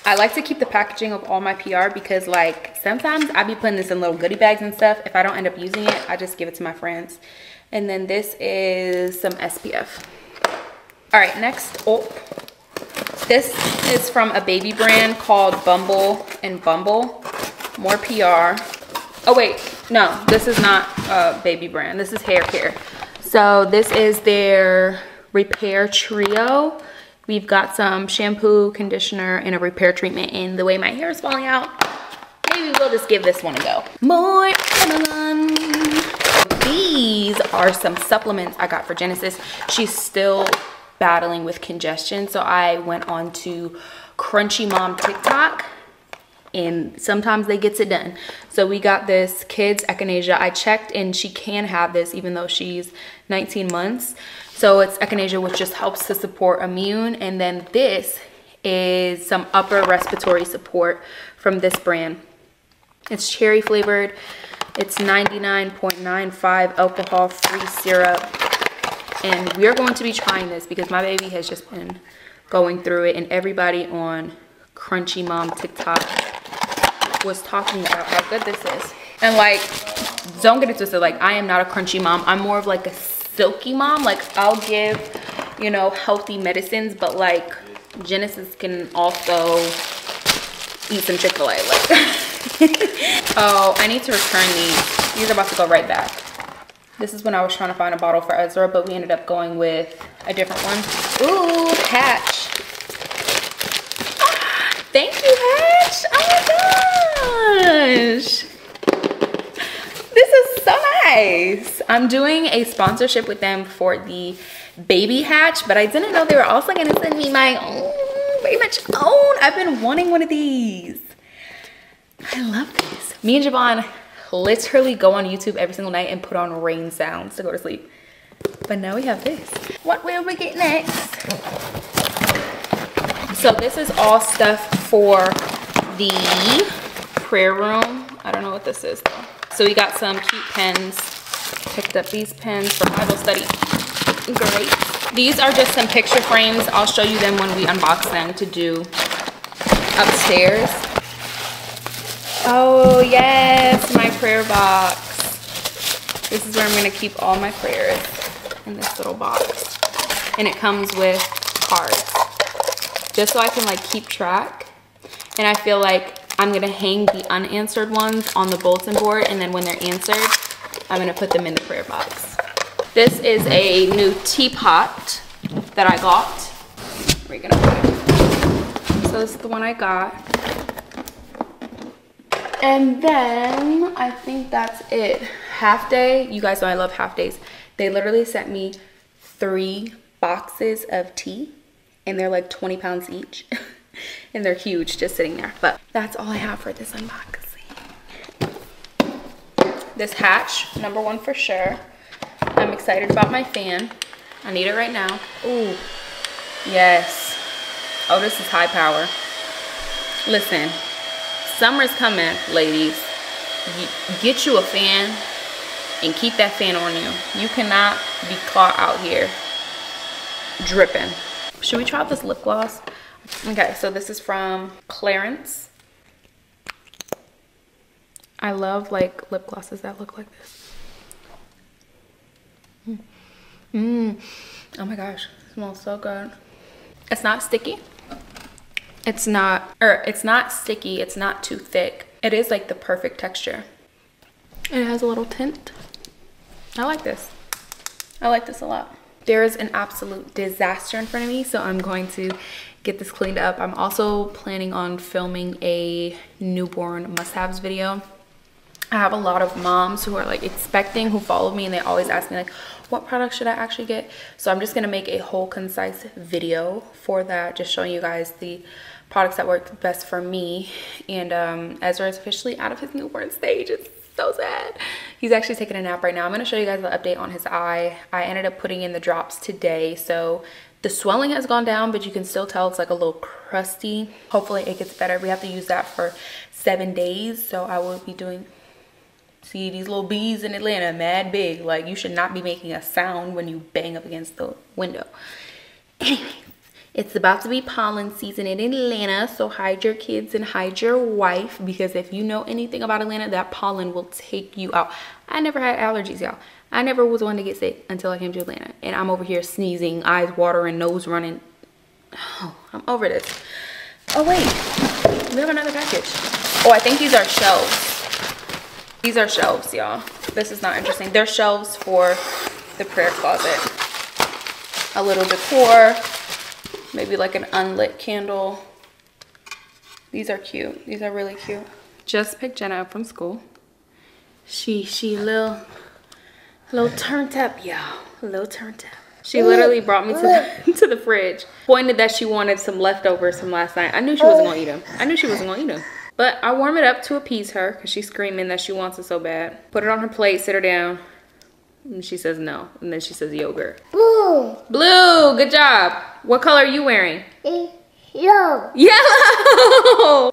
I like to keep the packaging of all my P R because, like, sometimes I be putting this in little goodie bags and stuff. If I don't end up using it, I just give it to my friends. And then this is some S P F. All right, next. Oh, this is from a baby brand called Bumble and Bumble. More P R. Oh, wait. No, this is not a baby brand. This is hair care. So this is their repair trio. We've got some shampoo, conditioner, and a repair treatment. And the way my hair is falling out, maybe we'll just give this one a go. More Amazon. These are some supplements I got for Genesis. She's still battling with congestion, so I went on to Crunchy Mom TikTok, and sometimes they gets it done. So we got this kids echinacea. I checked and she can have this even though she's nineteen months. So it's echinacea, which just helps to support immune. And then this is some upper respiratory support from this brand. It's cherry flavored. It's ninety-nine point nine five alcohol free syrup. And we're going to be trying this because my baby has just been going through it, and everybody on Crunchy Mom TikTok was talking about how good this is. And like, don't get it twisted, like I am not a crunchy mom. I'm more of like a silky mom. Like I'll give, you know, healthy medicines, but like Genesis can also eat some Chick-fil-A. Like oh, I need to return these. These are about to go right back. This is when I was trying to find a bottle for Ezra, but we ended up going with a different one. Ooh, Hatch. Ah, thank you, Hatch. Oh my gosh. This is so nice. I'm doing a sponsorship with them for the baby Hatch, but I didn't know they were also going to send me my own, very much own. I've been wanting one of these. I love these. Me and Javon literally go on YouTube every single night and put on rain sounds to go to sleep. But now we have this. What will we get next? So this is all stuff for the prayer room. I don't know what this is though. So we got some cute pens. Picked up these pens for Bible study. Great. These are just some picture frames. I'll show you them when we unbox them to do upstairs. Oh yes, my prayer box. This is where I'm gonna keep all my prayers, in this little box. And it comes with cards, just so I can like keep track. And I feel like I'm gonna hang the unanswered ones on the bulletin board, and then when they're answered, I'm gonna put them in the prayer box. This is a new teapot that I got. Where are you gonna put it? So this is the one I got. And then I think that's it. Half day. You guys know I love half days. They literally sent me three boxes of tea, and they're like twenty pounds each. And they're huge, just sitting there. But that's all I have for this unboxing. This Hatch, number one for sure. I'm excited about my fan. I need it right now. Ooh, yes. Oh, this is high power. Listen. Summer's coming, ladies. Get you a fan and keep that fan on you. You cannot be caught out here dripping. Should we try this lip gloss? Okay, so this is from Clarins. I love like lip glosses that look like this. Mmm. Mm. Oh my gosh, it smells so good. It's not sticky. It's not, or it's not sticky, it's not too thick. It is like the perfect texture. And it has a little tint. I like this. I like this a lot. There is an absolute disaster in front of me, so I'm going to get this cleaned up. I'm also planning on filming a newborn must-haves video. I have a lot of moms who are like expecting, who follow me, and they always ask me like, what product should I actually get? So I'm just gonna make a whole concise video for that, just showing you guys the products that work best for me. And um, Ezra is officially out of his newborn stage. It's so sad. He's actually taking a nap right now. I'm going to show you guys the update on his eye. I ended up putting in the drops today, so the swelling has gone down, but you can still tell it's like a little crusty. Hopefully it gets better. We have to use that for seven days, so I will be doing... See, these little bees in Atlanta, mad big. Like, you should not be making a sound when you bang up against the window. It's about to be pollen season in Atlanta, so hide your kids and hide your wife, because if you know anything about Atlanta, that pollen will take you out. I never had allergies, y'all. I never was one to get sick until I came to Atlanta, and I'm over here sneezing, eyes watering, nose running. Oh, I'm over this. Oh, wait. We have another package. Oh, I think these are shelves. These are shelves, y'all. This is not interesting. They're shelves for the prayer closet. A little decor, maybe like an unlit candle. These are cute. These are really cute. Just picked Jenna up from school. She, she little, little turned up, y'all. A little turned up. She literally brought me to the, to the fridge. Pointed that she wanted some leftovers from last night. I knew she wasn't gonna eat them. I knew she wasn't gonna eat them. But I warm it up to appease her because she's screaming that she wants it so bad. Put it on her plate, sit her down, and she says no. And then she says yogurt. Blue. Blue, good job. What color are you wearing? Yellow. Yellow.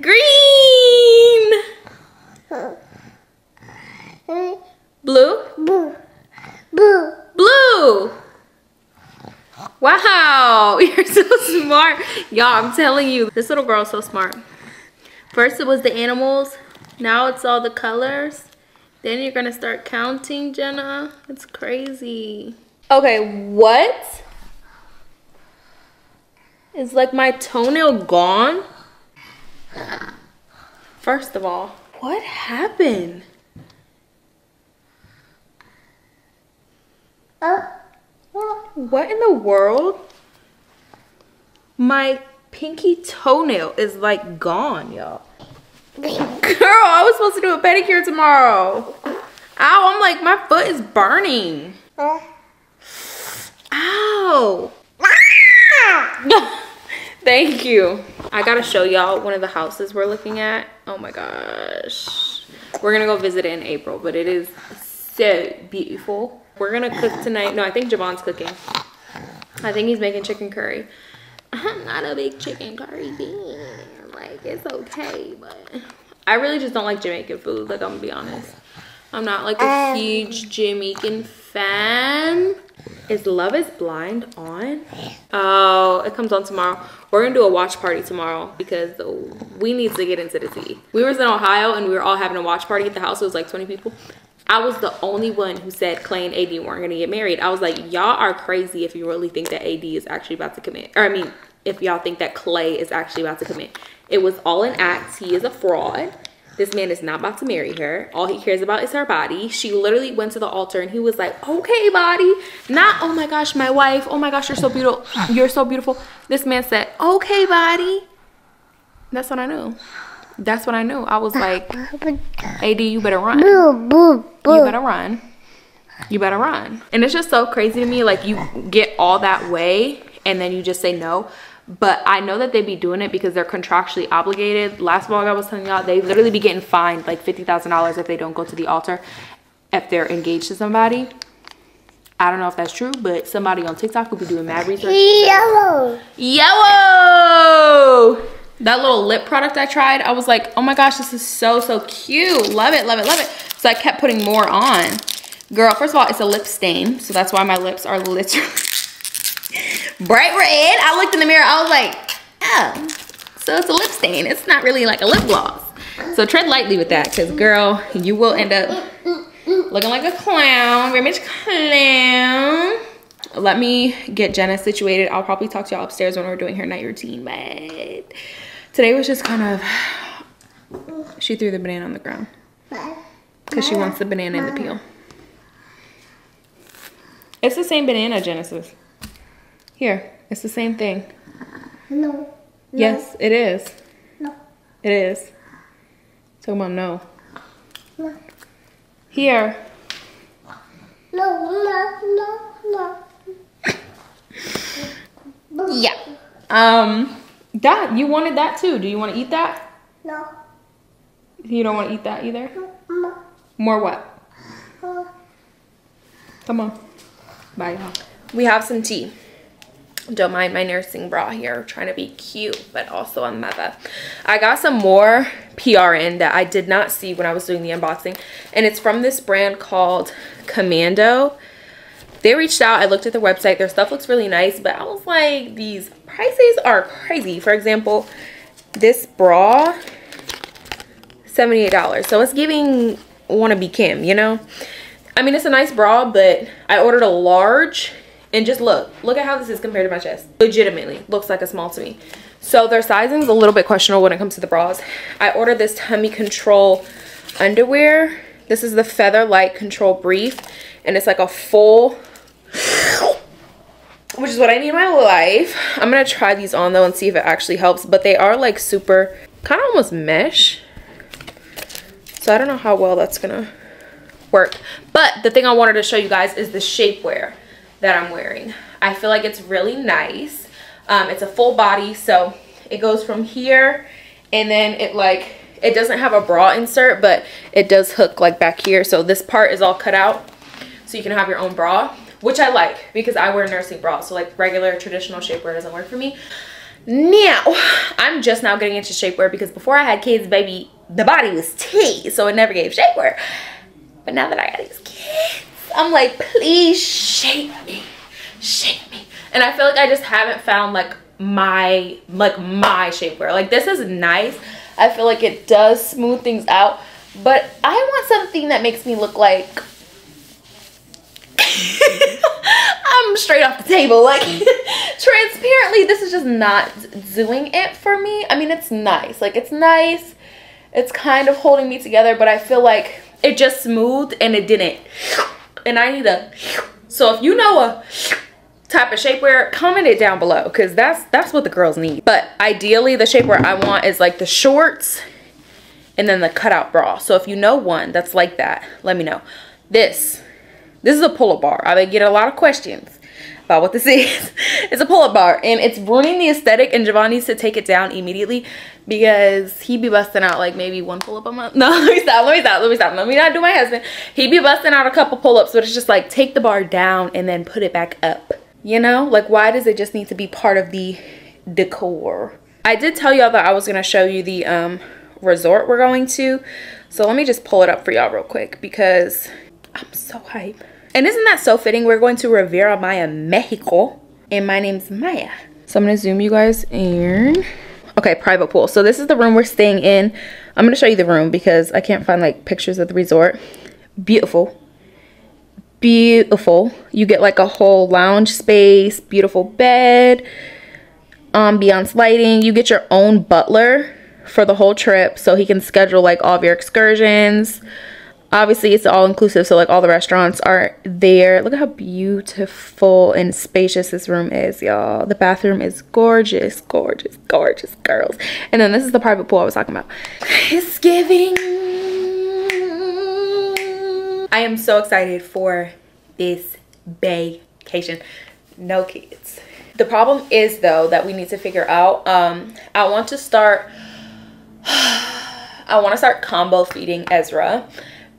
Green. Green. Blue? Blue. Blue. Blue. Wow, you're so smart. Y'all, I'm telling you, this little girl's so smart. First it was the animals, now it's all the colors. Then you're gonna start counting, Jenna. It's crazy. Okay, what? Is like my toenail gone? First of all, what happened? Uh. What in the world? My pinky toenail is like gone, y'all. Girl, I was supposed to do a pedicure tomorrow. Ow, I'm like, my foot is burning. Ow. Thank you. I gotta show y'all one of the houses we're looking at. Oh my gosh. We're gonna go visit it in April, but it is so beautiful. We're gonna cook tonight. No, I think Javon's cooking. I think he's making chicken curry. I'm not a big chicken curry fan. Like, it's okay, but I really just don't like Jamaican food. Like, I'm gonna be honest. I'm not like a huge Jamaican fan. Is Love is Blind on? Oh, it comes on tomorrow. We're gonna do a watch party tomorrow because we need to get into the tea. We were in Ohio and we were all having a watch party at the house. It was like twenty people. I was the only one who said Clay and A D weren't gonna get married. I was like, y'all are crazy if you really think that A D is actually about to commit. Or I mean, if y'all think that Clay is actually about to commit. It was all an act. He is a fraud. This man is not about to marry her. All he cares about is her body. She literally went to the altar and he was like, okay, body. Not, oh my gosh, my wife. Oh my gosh, you're so beautiful. You're so beautiful. This man said, okay, body. That's what I knew. That's what I knew. I was like, A D, you better run. You better run. You better run. And it's just so crazy to me. Like, you get all that way and then you just say no. But I know that they be doing it because they're contractually obligated. Last vlog I was telling y'all, they literally be getting fined like fifty thousand dollars if they don't go to the altar if they're engaged to somebody. I don't know if that's true, but somebody on TikTok will be doing mad research. Yellow. Yellow. That little lip product I tried, I was like, oh my gosh, this is so, so cute. Love it, love it, love it. So I kept putting more on. Girl, first of all, it's a lip stain. So that's why my lips are literally bright red. I looked in the mirror, I was like, oh. So it's a lip stain. It's not really like a lip gloss. So tread lightly with that, because girl, you will end up looking like a clown. Very much clown. Let me get Jenna situated. I'll probably talk to y'all upstairs when we're doing her night routine, but today was just kind of, she threw the banana on the ground because she wants the banana in the peel. It's the same banana, Genesis. Here, it's the same thing. No. Yes, it is. No. It is. Talking about no. No. Here. No, no, no, no. Yeah. Um, that, you wanted that too. Do you want to eat that? No. You don't want to eat that either? More what? Come on. Bye, y'all. We have some tea. Don't mind my nursing bra here, trying to be cute, but also a mother. I got some more P R N that I did not see when I was doing the unboxing, and it's from this brand called Commando. They reached out. I looked at their website. Their stuff looks really nice, but I was like, these prices are crazy. For example, this bra, seventy-eight dollars. So it's giving wannabe Kim, you know? I mean, it's a nice bra, but I ordered a large. And just look, look at how this is compared to my chest. Legitimately looks like a small to me. So their sizing is a little bit questionable when it comes to the bras. I ordered this tummy control underwear. This is the feather light control brief, and it's like a full, which is what I need in my life. I'm gonna try these on though and see if it actually helps, but they are like super kind of almost mesh, so I don't know how well that's gonna work. But the thing I wanted to show you guys is the shapewear that I'm wearing. I feel like it's really nice. Um, it's a full body, so it goes from here, and then it like it doesn't have a bra insert, but it does hook like back here. So this part is all cut out, so you can have your own bra, which I like because I wear nursing bras. So like regular traditional shapewear doesn't work for me. Now I'm just now getting into shapewear because before I had kids, baby, the body was tea, so it never gave shapewear. But now that I got these kids, I'm like, please shape me, shape me. And I feel like I just haven't found like my like my shapewear. Like, this is nice. I feel like it does smooth things out, but I want something that makes me look like I'm straight off the table. Like, transparently, this is just not doing it for me. I mean, it's nice. Like, it's nice. It's kind of holding me together, but I feel like it just smoothed and it didn't. And I need a, so if you know a type of shapewear, comment it down below, because that's that's what the girls need. But ideally, the shapewear I want is like the shorts and then the cutout bra. So if you know one that's like that, let me know. This, this is a pull-up bar. I get a lot of questions about what this is. It's a pull-up bar, and it's ruining the aesthetic, and Javon needs to take it down immediately because he be busting out like maybe one pull-up a month. No, let me stop, let me stop, let me stop. Let me not do my husband. He be busting out a couple pull-ups, but it's just like, take the bar down and then put it back up. You know, like, why does it just need to be part of the decor? I did tell y'all that I was gonna show you the um, resort we're going to. So let me just pull it up for y'all real quick because I'm so hype. And isn't that so fitting? We're going to Riviera Maya, Mexico. And my name's Maya. So I'm gonna zoom you guys in. Okay, private pool. So this is the room we're staying in. I'm gonna show you the room because I can't find like pictures of the resort. Beautiful. Beautiful. You get like a whole lounge space, beautiful bed, ambiance lighting. You get your own butler for the whole trip so he can schedule like all of your excursions. Obviously, it's all inclusive, so like all the restaurants are there. Look at how beautiful and spacious this room is, y'all. The bathroom is gorgeous, gorgeous, gorgeous, girls. And then this is the private pool I was talking about. It's giving. I am so excited for this vacation. No kids. The problem is, though, that we need to figure out. Um, I want to start. I want to start combo feeding Ezra.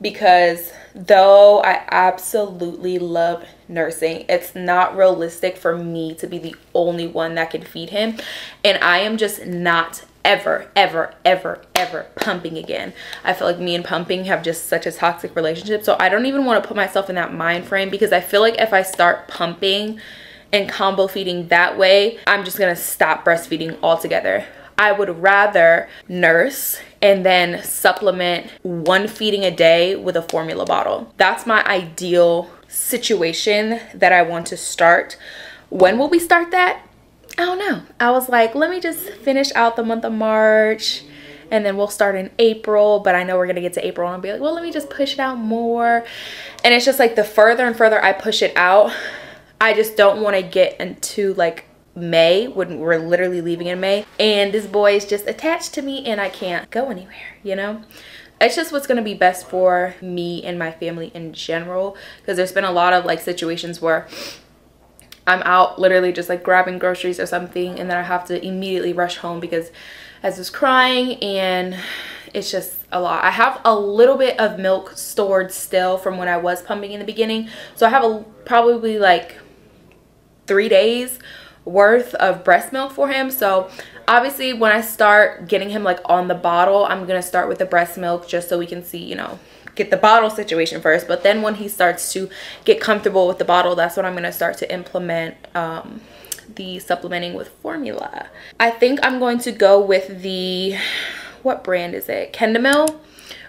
Because though I absolutely love nursing, it's not realistic for me to be the only one that can feed him. And I am just not ever, ever, ever, ever pumping again. I feel like me and pumping have just such a toxic relationship. So I don't even want to put myself in that mind frame because I feel like if I start pumping and combo feeding that way, I'm just going to stop breastfeeding altogether. I would rather nurse and then supplement one feeding a day with a formula bottle. That's my ideal situation that I want to start. When will we start that? I don't know. I was like, let me just finish out the month of March and then we'll start in April. But I know we're going to get to April and I'll be like, well, let me just push it out more. And it's just like the further and further I push it out, I just don't want to get into like May when we're literally leaving in May and this boy is just attached to me and I can't go anywhere, you know? It's just what's going to be best for me and my family in general, because there's been a lot of like situations where I'm out literally just like grabbing groceries or something and then I have to immediately rush home because Ezra's crying and it's just a lot. I have a little bit of milk stored still from when I was pumping in the beginning. So I have a, probably like three days worth of breast milk for him. So obviously when I start getting him like on the bottle, I'm going to start with the breast milk just so we can see, you know, get the bottle situation first. But then when he starts to get comfortable with the bottle, that's when I'm going to start to implement um, the supplementing with formula. I think I'm going to go with the... what brand is it? Kendamil.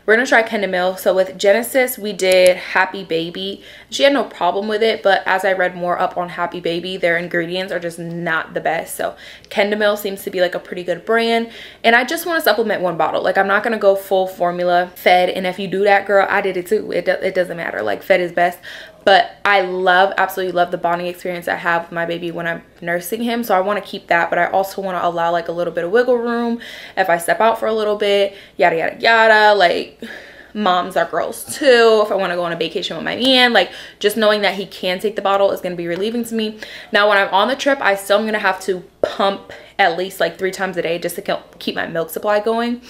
We're gonna try Kendamil. So with Genesis we did Happy Baby. She had no problem with it, but as I read more up on Happy Baby, their ingredients are just not the best. So Kendamil seems to be like a pretty good brand, and I just want to supplement one bottle. Like, I'm not gonna go full formula fed, and if you do that, girl, I did it too. It, do it doesn't matter. Like, fed is best. But I love, absolutely love the bonding experience I have with my baby when I'm nursing him. So I want to keep that, but I also want to allow like a little bit of wiggle room if I step out for a little bit, yada, yada, yada. Like, moms are girls too. If I want to go on a vacation with my man, like, just knowing that he can take the bottle is going to be relieving to me. Now, when I'm on the trip, I still am going to have to pump at least like three times a day just to keep my milk supply going.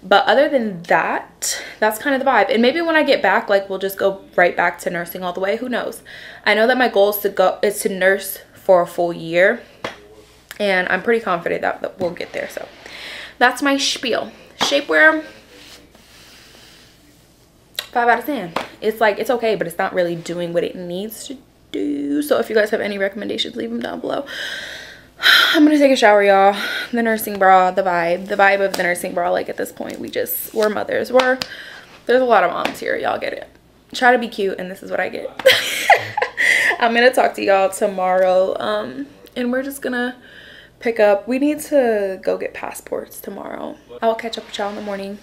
But other than that, that's kind of the vibe. And maybe when I get back, like, we'll just go right back to nursing all the way. Who knows? I know that my goal is to go is to nurse for a full year, and I'm pretty confident that, that we'll get there. So that's my spiel. Shapewear, five out of ten. It's like, it's okay, but it's not really doing what it needs to do. So if you guys have any recommendations, leave them down below. I'm gonna take a shower, y'all. The nursing bra, the vibe, the vibe of the nursing bra. Like, at this point, we just, we're mothers. We're, there's a lot of moms here. Y'all get it. Try to be cute, and this is what I get. I'm gonna talk to y'all tomorrow, um, and we're just gonna pick up. We need to go get passports tomorrow. I'll catch up with y'all in the morning.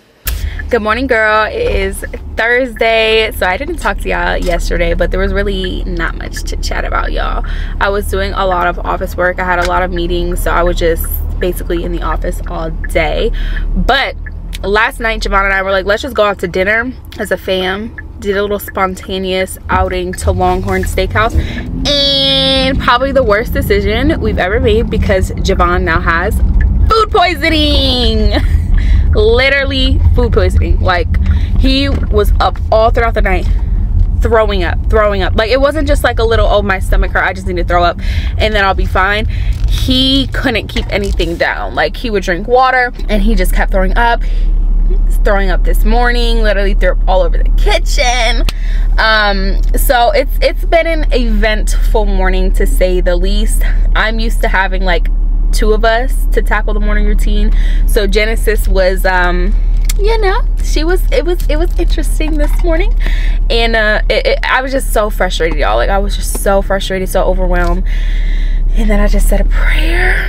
Good morning, girl. It is Thursday, so I didn't talk to y'all yesterday, but there was really not much to chat about, y'all. I was doing a lot of office work. I had a lot of meetings, so I was just basically in the office all day. But last night, Javon and I were like, let's just go out to dinner as a fam. Did a little spontaneous outing to Longhorn Steakhouse, and probably the worst decision we've ever made because Javon now has food poisoning. Literally food poisoning. Like, he was up all throughout the night throwing up throwing up like, it wasn't just like a little, oh, my stomach hurt, I just need to throw up and then I'll be fine. He couldn't keep anything down. Like, he would drink water and he just kept throwing up throwing up this morning. Literally threw up all over the kitchen. Um so it's it's been an eventful morning, to say the least. I'm used to having like two of us to tackle the morning routine. So Genesis was, um, you know, she was, it was, it was interesting this morning. And uh, it, it, I was just so frustrated, y'all. Like, I was just so frustrated, so overwhelmed. And then I just said a prayer.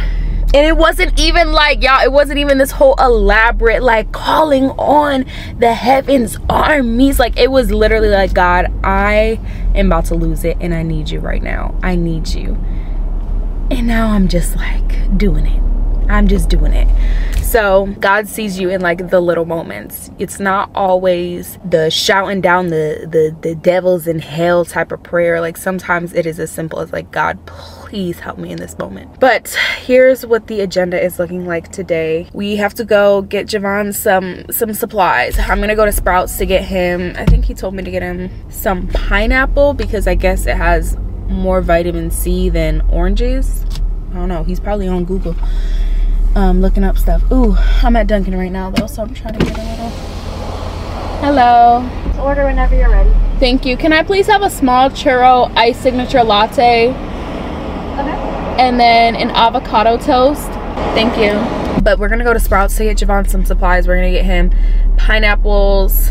And it wasn't even like, y'all, it wasn't even this whole elaborate, like, calling on the heavens armies. Like, it was literally like, God, I am about to lose it and I need you right now. I need you. And now I'm just like doing it. I'm just doing it. So God sees you in like the little moments. It's not always the shouting down the, the, the devils in hell type of prayer. Like, sometimes it is as simple as like, God, please help me in this moment. But here's what the agenda is looking like today. We have to go get Javon some, some supplies. I'm gonna go to Sprouts to get him, I think he told me to get him some pineapple because I guess it has more vitamin C than oranges. I don't know, he's probably on Google um looking up stuff. Ooh, I'm at Dunkin' right now though, so I'm trying to get a little. Hello. Just order whenever you're ready. Thank you. Can I please have a small churro iced signature latte? Okay. And then an avocado toast. Thank you. But we're gonna go to Sprouts to get Javon some supplies. We're gonna get him pineapples,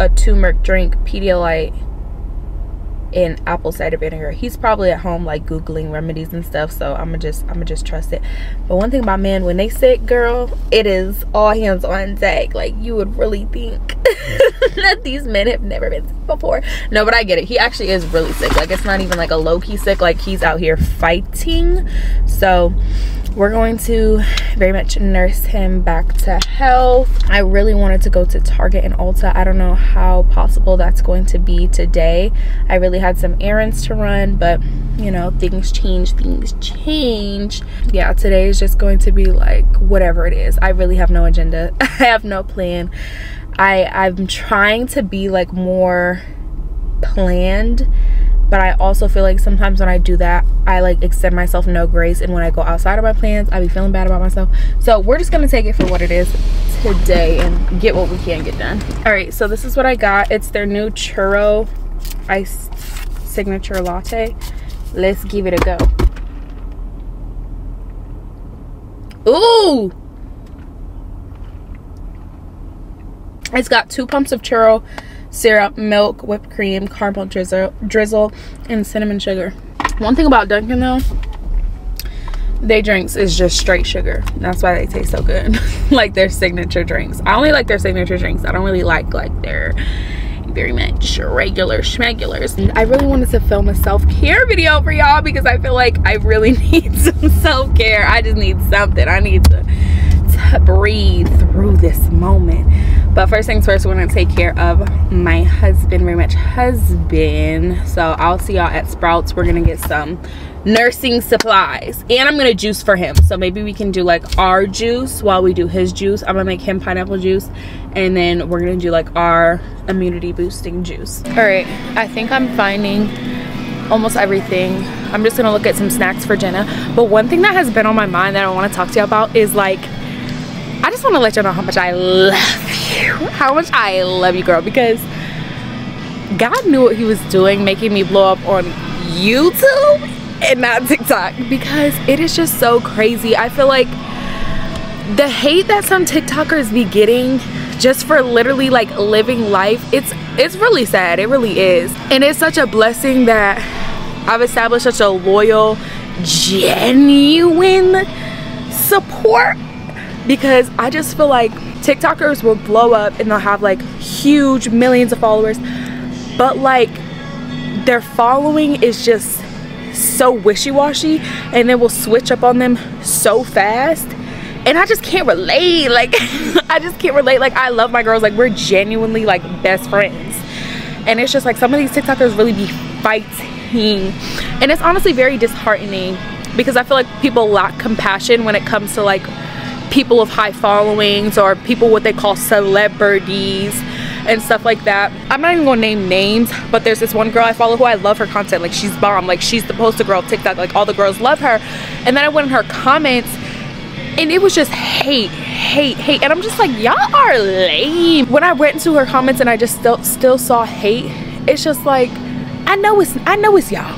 a turmeric drink, Pedialyte, in apple cider vinegar. He's probably at home like googling remedies and stuff, so i'm gonna just i'm gonna just trust it. But one thing about men, when they sick, girl, it is all hands on deck. Like, you would really think that these men have never been sick before. No, but I get it. He actually is really sick. Like, it's not even like a low-key sick. Like, he's out here fighting. So We're going to very much nurse him back to health. I really wanted to go to Target and Ulta. I don't know how possible that's going to be today. I really had some errands to run, but you know, things change, things change. Yeah, today is just going to be like whatever it is. I really have no agenda. I have no plan. I, I'm trying to be like more planned, but I also feel like sometimes when I do that, I like extend myself no grace, and when I go outside of my plans, I be feeling bad about myself. So we're just gonna take it for what it is today and get what we can get done. All right, so this is what I got. It's their new churro iced signature latte. Let's give it a go. Ooh! It's got two pumps of churro syrup, milk, whipped cream, caramel drizzle, drizzle, and cinnamon sugar. One thing about Dunkin' though, their drinks is just straight sugar. That's why they taste so good. Like their signature drinks. I only like their signature drinks. I don't really like like their very much regular schmegulars. And I really wanted to film a self-care video for y'all because I feel like I really need some self-care. I just need something. I need to, to breathe through this moment. But first things first, we're gonna take care of my husband, very much husband. So I'll see y'all at Sprouts. We're gonna get some nursing supplies. And I'm gonna juice for him. So maybe we can do like our juice while we do his juice. I'm gonna make him pineapple juice. And then we're gonna do like our immunity boosting juice. All right, I think I'm finding almost everything. I'm just gonna look at some snacks for Jenna. But one thing that has been on my mind that I wanna talk to y'all about is like, I just wanna let y'all know how much I love you. How much I love you, girl, because God knew what he was doing making me blow up on YouTube and not TikTok, because it is just so crazy. I feel like the hate that some TikTokers be getting just for literally like living life, it's it's really sad. It really is. And it's such a blessing that I've established such a loyal, genuine support, because I just feel like TikTokers will blow up and they'll have like huge millions of followers, but like their following is just so wishy-washy and they will switch up on them so fast, and I just can't relate. Like I just can't relate. Like I love my girls, like we're genuinely like best friends, and it's just like some of these TikTokers really be fighting, and it's honestly very disheartening because I feel like people lack compassion when it comes to like people of high followings or people what they call celebrities and stuff like that. I'm not even gonna name names, but there's this one girl I follow who I love her content. Like she's bomb, like she's the poster girl of TikTok, like all the girls love her. And then I went in her comments and it was just hate, hate, hate. And I'm just like, y'all are lame. When I went into her comments and I just still still saw hate, it's just like, I know it's I know it's y'all.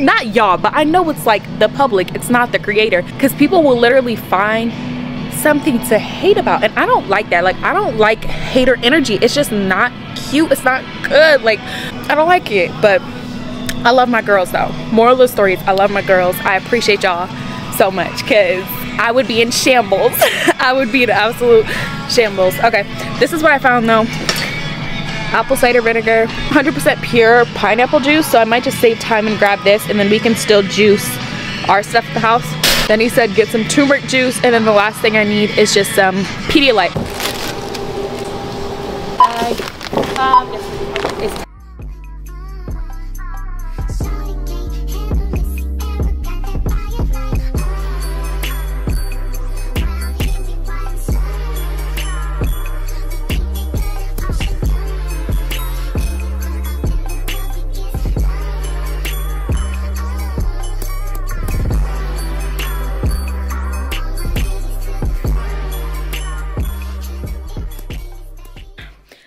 Not y'all, but I know it's like the public, it's not the creator. Because people will literally find something to hate about, and I don't like that. Like I don't like hater energy. It's just not cute. It's not good. Like I don't like it. But I love my girls though. Moral of the story is I love my girls. I appreciate y'all so much because I would be in shambles. I would be in absolute shambles. Okay, this is what I found though. Apple cider vinegar, one hundred percent pure pineapple juice. So I might just save time and grab this, and then we can still juice our stuff at the house. Then he said get some turmeric juice, and then the last thing I need is just some Pedialyte.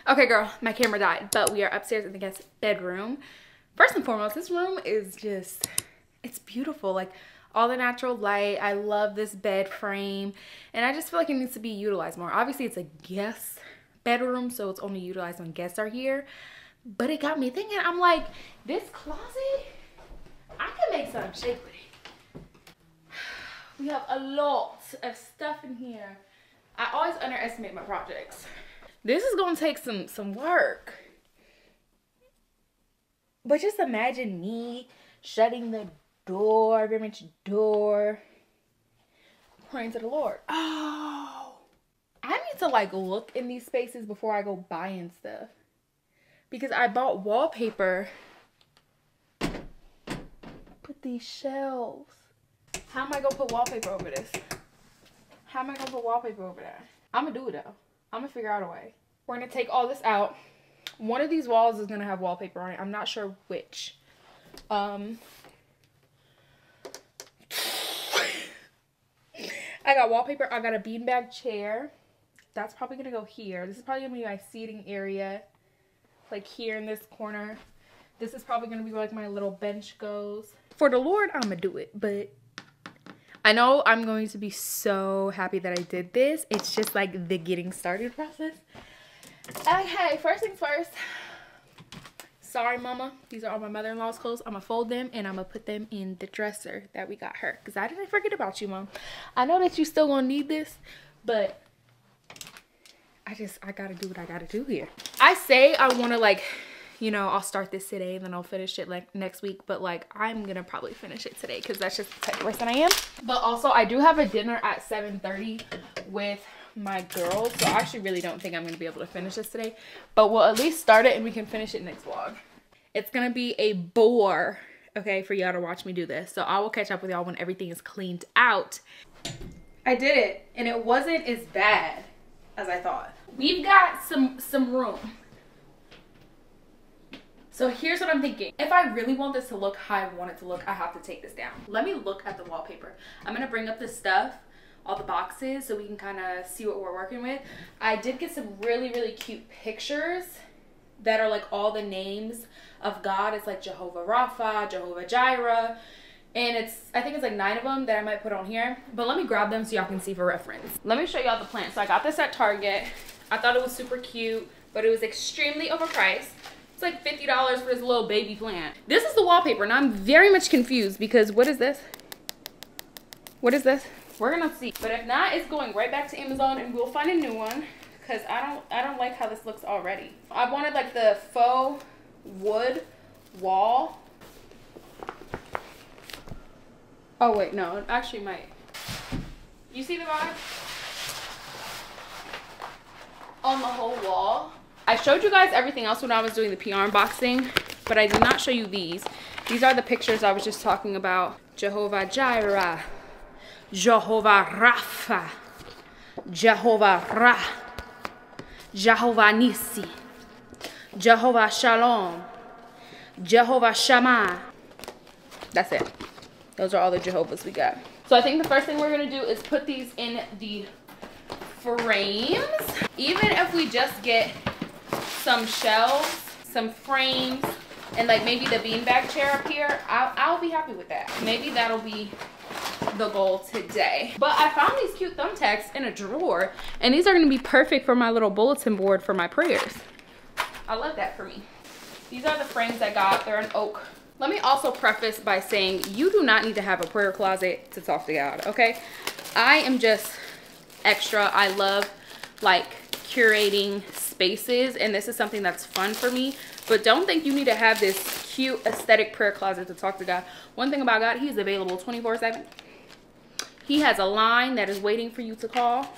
Okay girl, my camera died, but we are upstairs in the guest bedroom. First and foremost, this room is just, it's beautiful. Like all the natural light, I love this bed frame, and I just feel like it needs to be utilized more. Obviously it's a guest bedroom, so it's only utilized when guests are here, but it got me thinking. I'm like, this closet, I can make some shake with it. We have a lot of stuff in here. I always underestimate my projects. This is gonna take some some work. But just imagine me shutting the door, very much door, praying to the Lord. Oh. I need to like look in these spaces before I go buying stuff. Because I bought wallpaper. Put these shelves. How am I gonna put wallpaper over this? How am I gonna put wallpaper over there? I'm gonna do it though. I'm gonna figure out a way. We're gonna take all this out. One of these walls is gonna have wallpaper on it. I'm not sure which. Um, I got wallpaper. I got a beanbag chair. That's probably gonna go here. This is probably gonna be my seating area. Like here in this corner. This is probably gonna be where like my little bench goes. For the Lord, I'm gonna do it, but I know I'm going to be so happy that I did this. It's just like the getting started process. Okay, first things first. Sorry, Mama. These are all my mother-in-law's clothes. I'm gonna fold them and I'm gonna put them in the dresser that we got her. Cause I didn't forget about you, Mom. I know that you still gonna need this, but I just, I gotta do what I gotta do here. I say I wanna like, you know, I'll start this today and then I'll finish it like next week. But like, I'm gonna probably finish it today because that's just the type of person I am. But also I do have a dinner at seven thirty with my girls. So I actually really don't think I'm gonna be able to finish this today. But we'll at least start it and we can finish it next vlog. It's gonna be a bore, okay, for y'all to watch me do this. So I will catch up with y'all when everything is cleaned out. I did it and it wasn't as bad as I thought. We've got some, some room. So here's what I'm thinking. If I really want this to look how I want it to look, I have to take this down. Let me look at the wallpaper. I'm gonna bring up the stuff, all the boxes, so we can kind of see what we're working with. I did get some really, really cute pictures that are like all the names of God. It's like Jehovah Rapha, Jehovah Jireh. And it's, I think it's like nine of them that I might put on here. But let me grab them so y'all can see for reference. Let me show y'all the plant. So I got this at Target. I thought it was super cute, but it was extremely overpriced. It's like fifty dollars for this little baby plant. This is the wallpaper and I'm very much confused because what is this? What is this? We're gonna see. But if not, it's going right back to Amazon and we'll find a new one because I don't, I don't like how this looks already. I wanted like the faux wood wall. Oh wait, no, it actually might. You see the vibe? On the whole wall. I showed you guys everything else when I was doing the P R unboxing, but I did not show you these. These are the pictures I was just talking about. Jehovah Jireh, Jehovah Rapha, Jehovah Ra, Jehovah Nisi, Jehovah Shalom, Jehovah Shammah. That's it. Those are all the Jehovahs we got. So I think the first thing we're gonna do is put these in the frames. Even if we just get some shelves, some frames, and like maybe the beanbag chair up here, I'll, I'll be happy with that. Maybe that'll be the goal today. But I found these cute thumbtacks in a drawer, and these are gonna be perfect for my little bulletin board for my prayers. I love that for me. These are the frames I got. They're an oak. Let me also preface by saying you do not need to have a prayer closet to talk to God, okay? I am just extra. I love like curating spaces and this is something that's fun for me, but don't think you need to have this cute aesthetic prayer closet to talk to God. One thing about God, he's available twenty-four seven. He has a line that is waiting for you to call.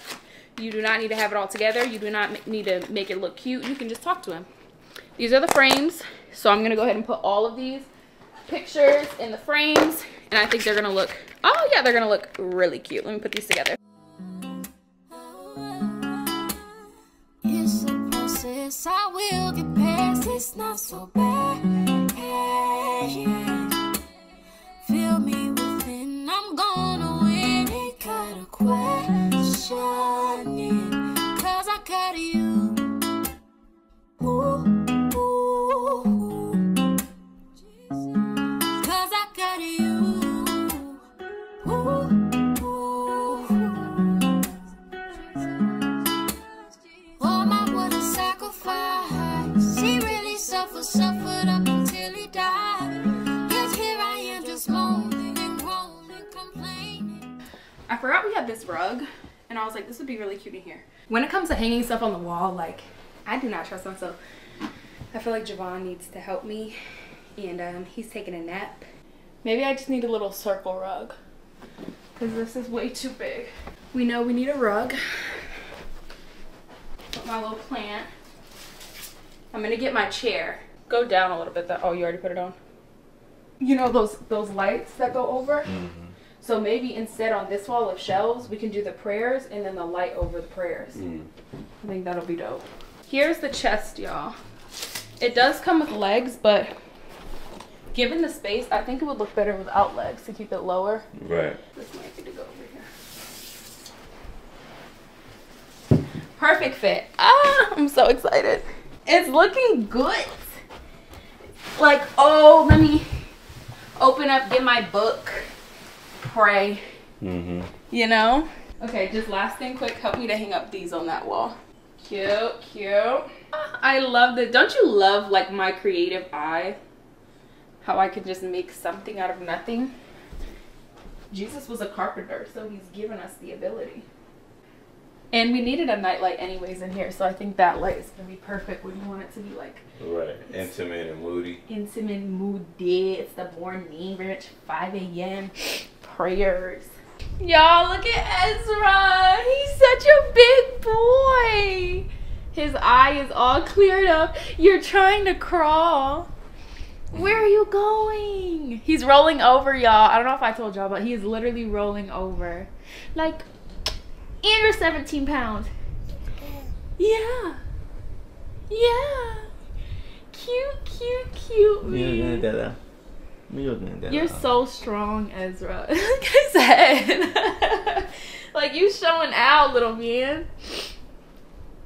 You do not need to have it all together. You do not need to make it look cute. You can just talk to him. These are the frames. So I'm gonna go ahead and put all of these pictures in the frames and I think they're gonna look, oh yeah, they're gonna look really cute. Let me put these together. I will get past, it's not so bad, hey, yeah. Feel me within, I'm gonna win, ain't got a question it, cause I got you. Ooh, ooh, cause I got you. Ooh, ooh. Oh my, what a sacrifice. He really suffered, suffered up until he died. Yet here I am just moaning and groaning, complaining. I forgot we had this rug and I was like, this would be really cute in here. When it comes to hanging stuff on the wall, like I do not trust myself. I feel like Javon needs to help me and um, he's taking a nap. Maybe I just need a little circle rug. because this is way too big. We know we need a rug. Put my little plant. I'm gonna get my chair. Go down a little bit though. Oh, you already put it on? You know those those lights that go over? Mm-hmm. So maybe instead on this wall of shelves, we can do the prayers and then the light over the prayers. Mm. I think that'll be dope. Here's the chest, y'all. It does come with legs, but given the space, I think it would look better without legs to keep it lower. Right. This might be to go over here. Perfect fit. Ah, I'm so excited. It's looking good. Like, oh, let me open up, get my book, pray, mm-hmm. you know? Okay, just last thing quick, help me to hang up these on that wall. Cute, cute. I love that. Don't you love like my creative eye? How I could just make something out of nothing? Jesus was a carpenter, so he's given us the ability. And we needed a nightlight anyways in here, so I think that light is gonna be perfect when you want it to be like right, intimate and moody. Intimate and moody. It's the morning, rich five A M prayers. Y'all, look at Ezra. He's such a big boy. His eye is all cleared up. You're trying to crawl. Where are you going? He's rolling over, y'all. I don't know if I told y'all, but he's literally rolling over. Like, and you're seventeen pounds. Yeah. Yeah. Cute, cute, cute. Me. You're so strong, Ezra. Like I said. Like, you showing out, little man.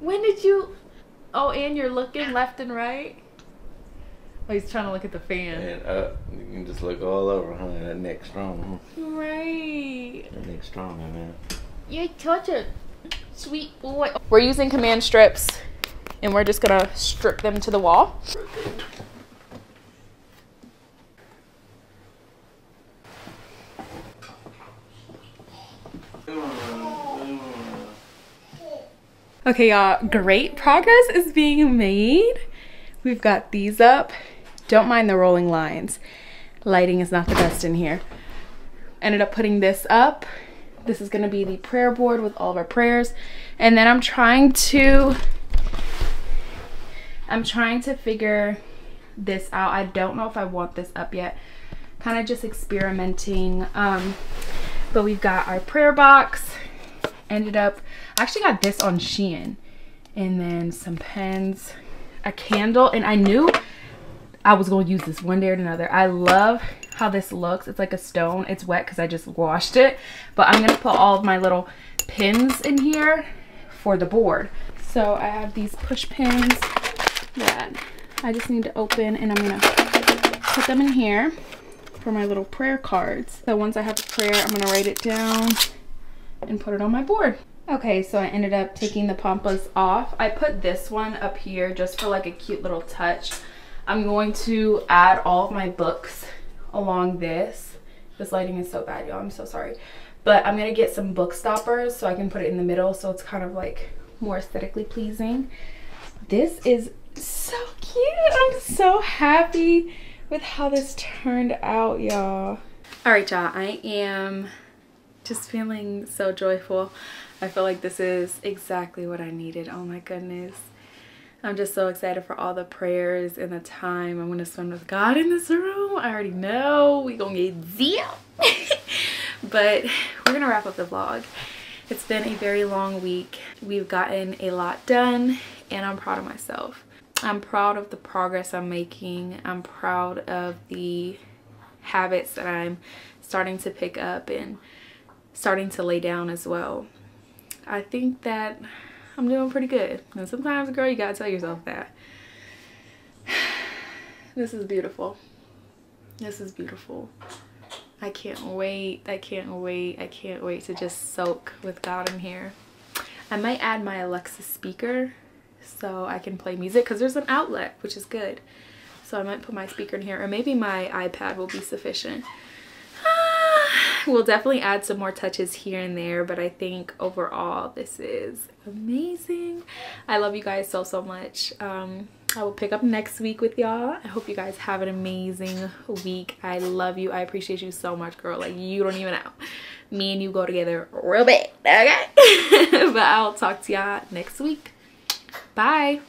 When did you... Oh, and you're looking left and right. Oh, he's trying to look at the fan. And up. You can just look all over, honey. That neck's strong. Huh? Right. That neck's strong, man. You're such a sweet boy. We're using command strips, and we're just gonna strip them to the wall. Okay, y'all, great progress is being made. We've got these up. Don't mind the rolling lines. Lighting is not the best in here. Ended up putting this up. This is gonna be the prayer board with all of our prayers. And then I'm trying to, I'm trying to figure this out. I don't know if I want this up yet. Kind of just experimenting. Um, but we've got our prayer box. Ended up, I actually got this on Shein. And then some pens, a candle. And I knew I was gonna use this one day or another. I love how this looks. It's like a stone. It's wet because I just washed it, but I'm gonna put all of my little pins in here for the board. So I have these push pins that I just need to open, and I'm gonna put them in here for my little prayer cards. So once I have the prayer, I'm gonna write it down and put it on my board. Okay, so I ended up taking the pompas off. I put this one up here just for like a cute little touch. I'm going to add all of my books along this. This lighting is so bad, y'all, I'm so sorry. But I'm gonna get some book stoppers so I can put it in the middle so it's kind of like more aesthetically pleasing. This is so cute. I'm so happy with how this turned out, y'all. All right, y'all, I am just feeling so joyful. I feel like this is exactly what I needed. Oh my goodness. I'm just so excited for all the prayers and the time I'm gonna spend with God in this room. I already know we gonna get zeal. But we're gonna wrap up the vlog. It's been a very long week. We've gotten a lot done, and I'm proud of myself. I'm proud of the progress I'm making. I'm proud of the habits that I'm starting to pick up and starting to lay down as well. I think that I'm doing pretty good. And sometimes, girl, you gotta tell yourself that. This is beautiful. This is beautiful. I can't wait. I can't wait. I can't wait to just soak with God in here. I might add my Alexa speaker so I can play music because there's an outlet, which is good. So I might put my speaker in here, or maybe my iPad will be sufficient. We'll definitely add some more touches here and there, but I think overall this is amazing. I love you guys so, so much. Um, I will pick up next week with y'all. I hope you guys have an amazing week. I love you. I appreciate you so much, girl. Like, you don't even know. me and you go together real bad, okay? But I'll talk to y'all next week. Bye.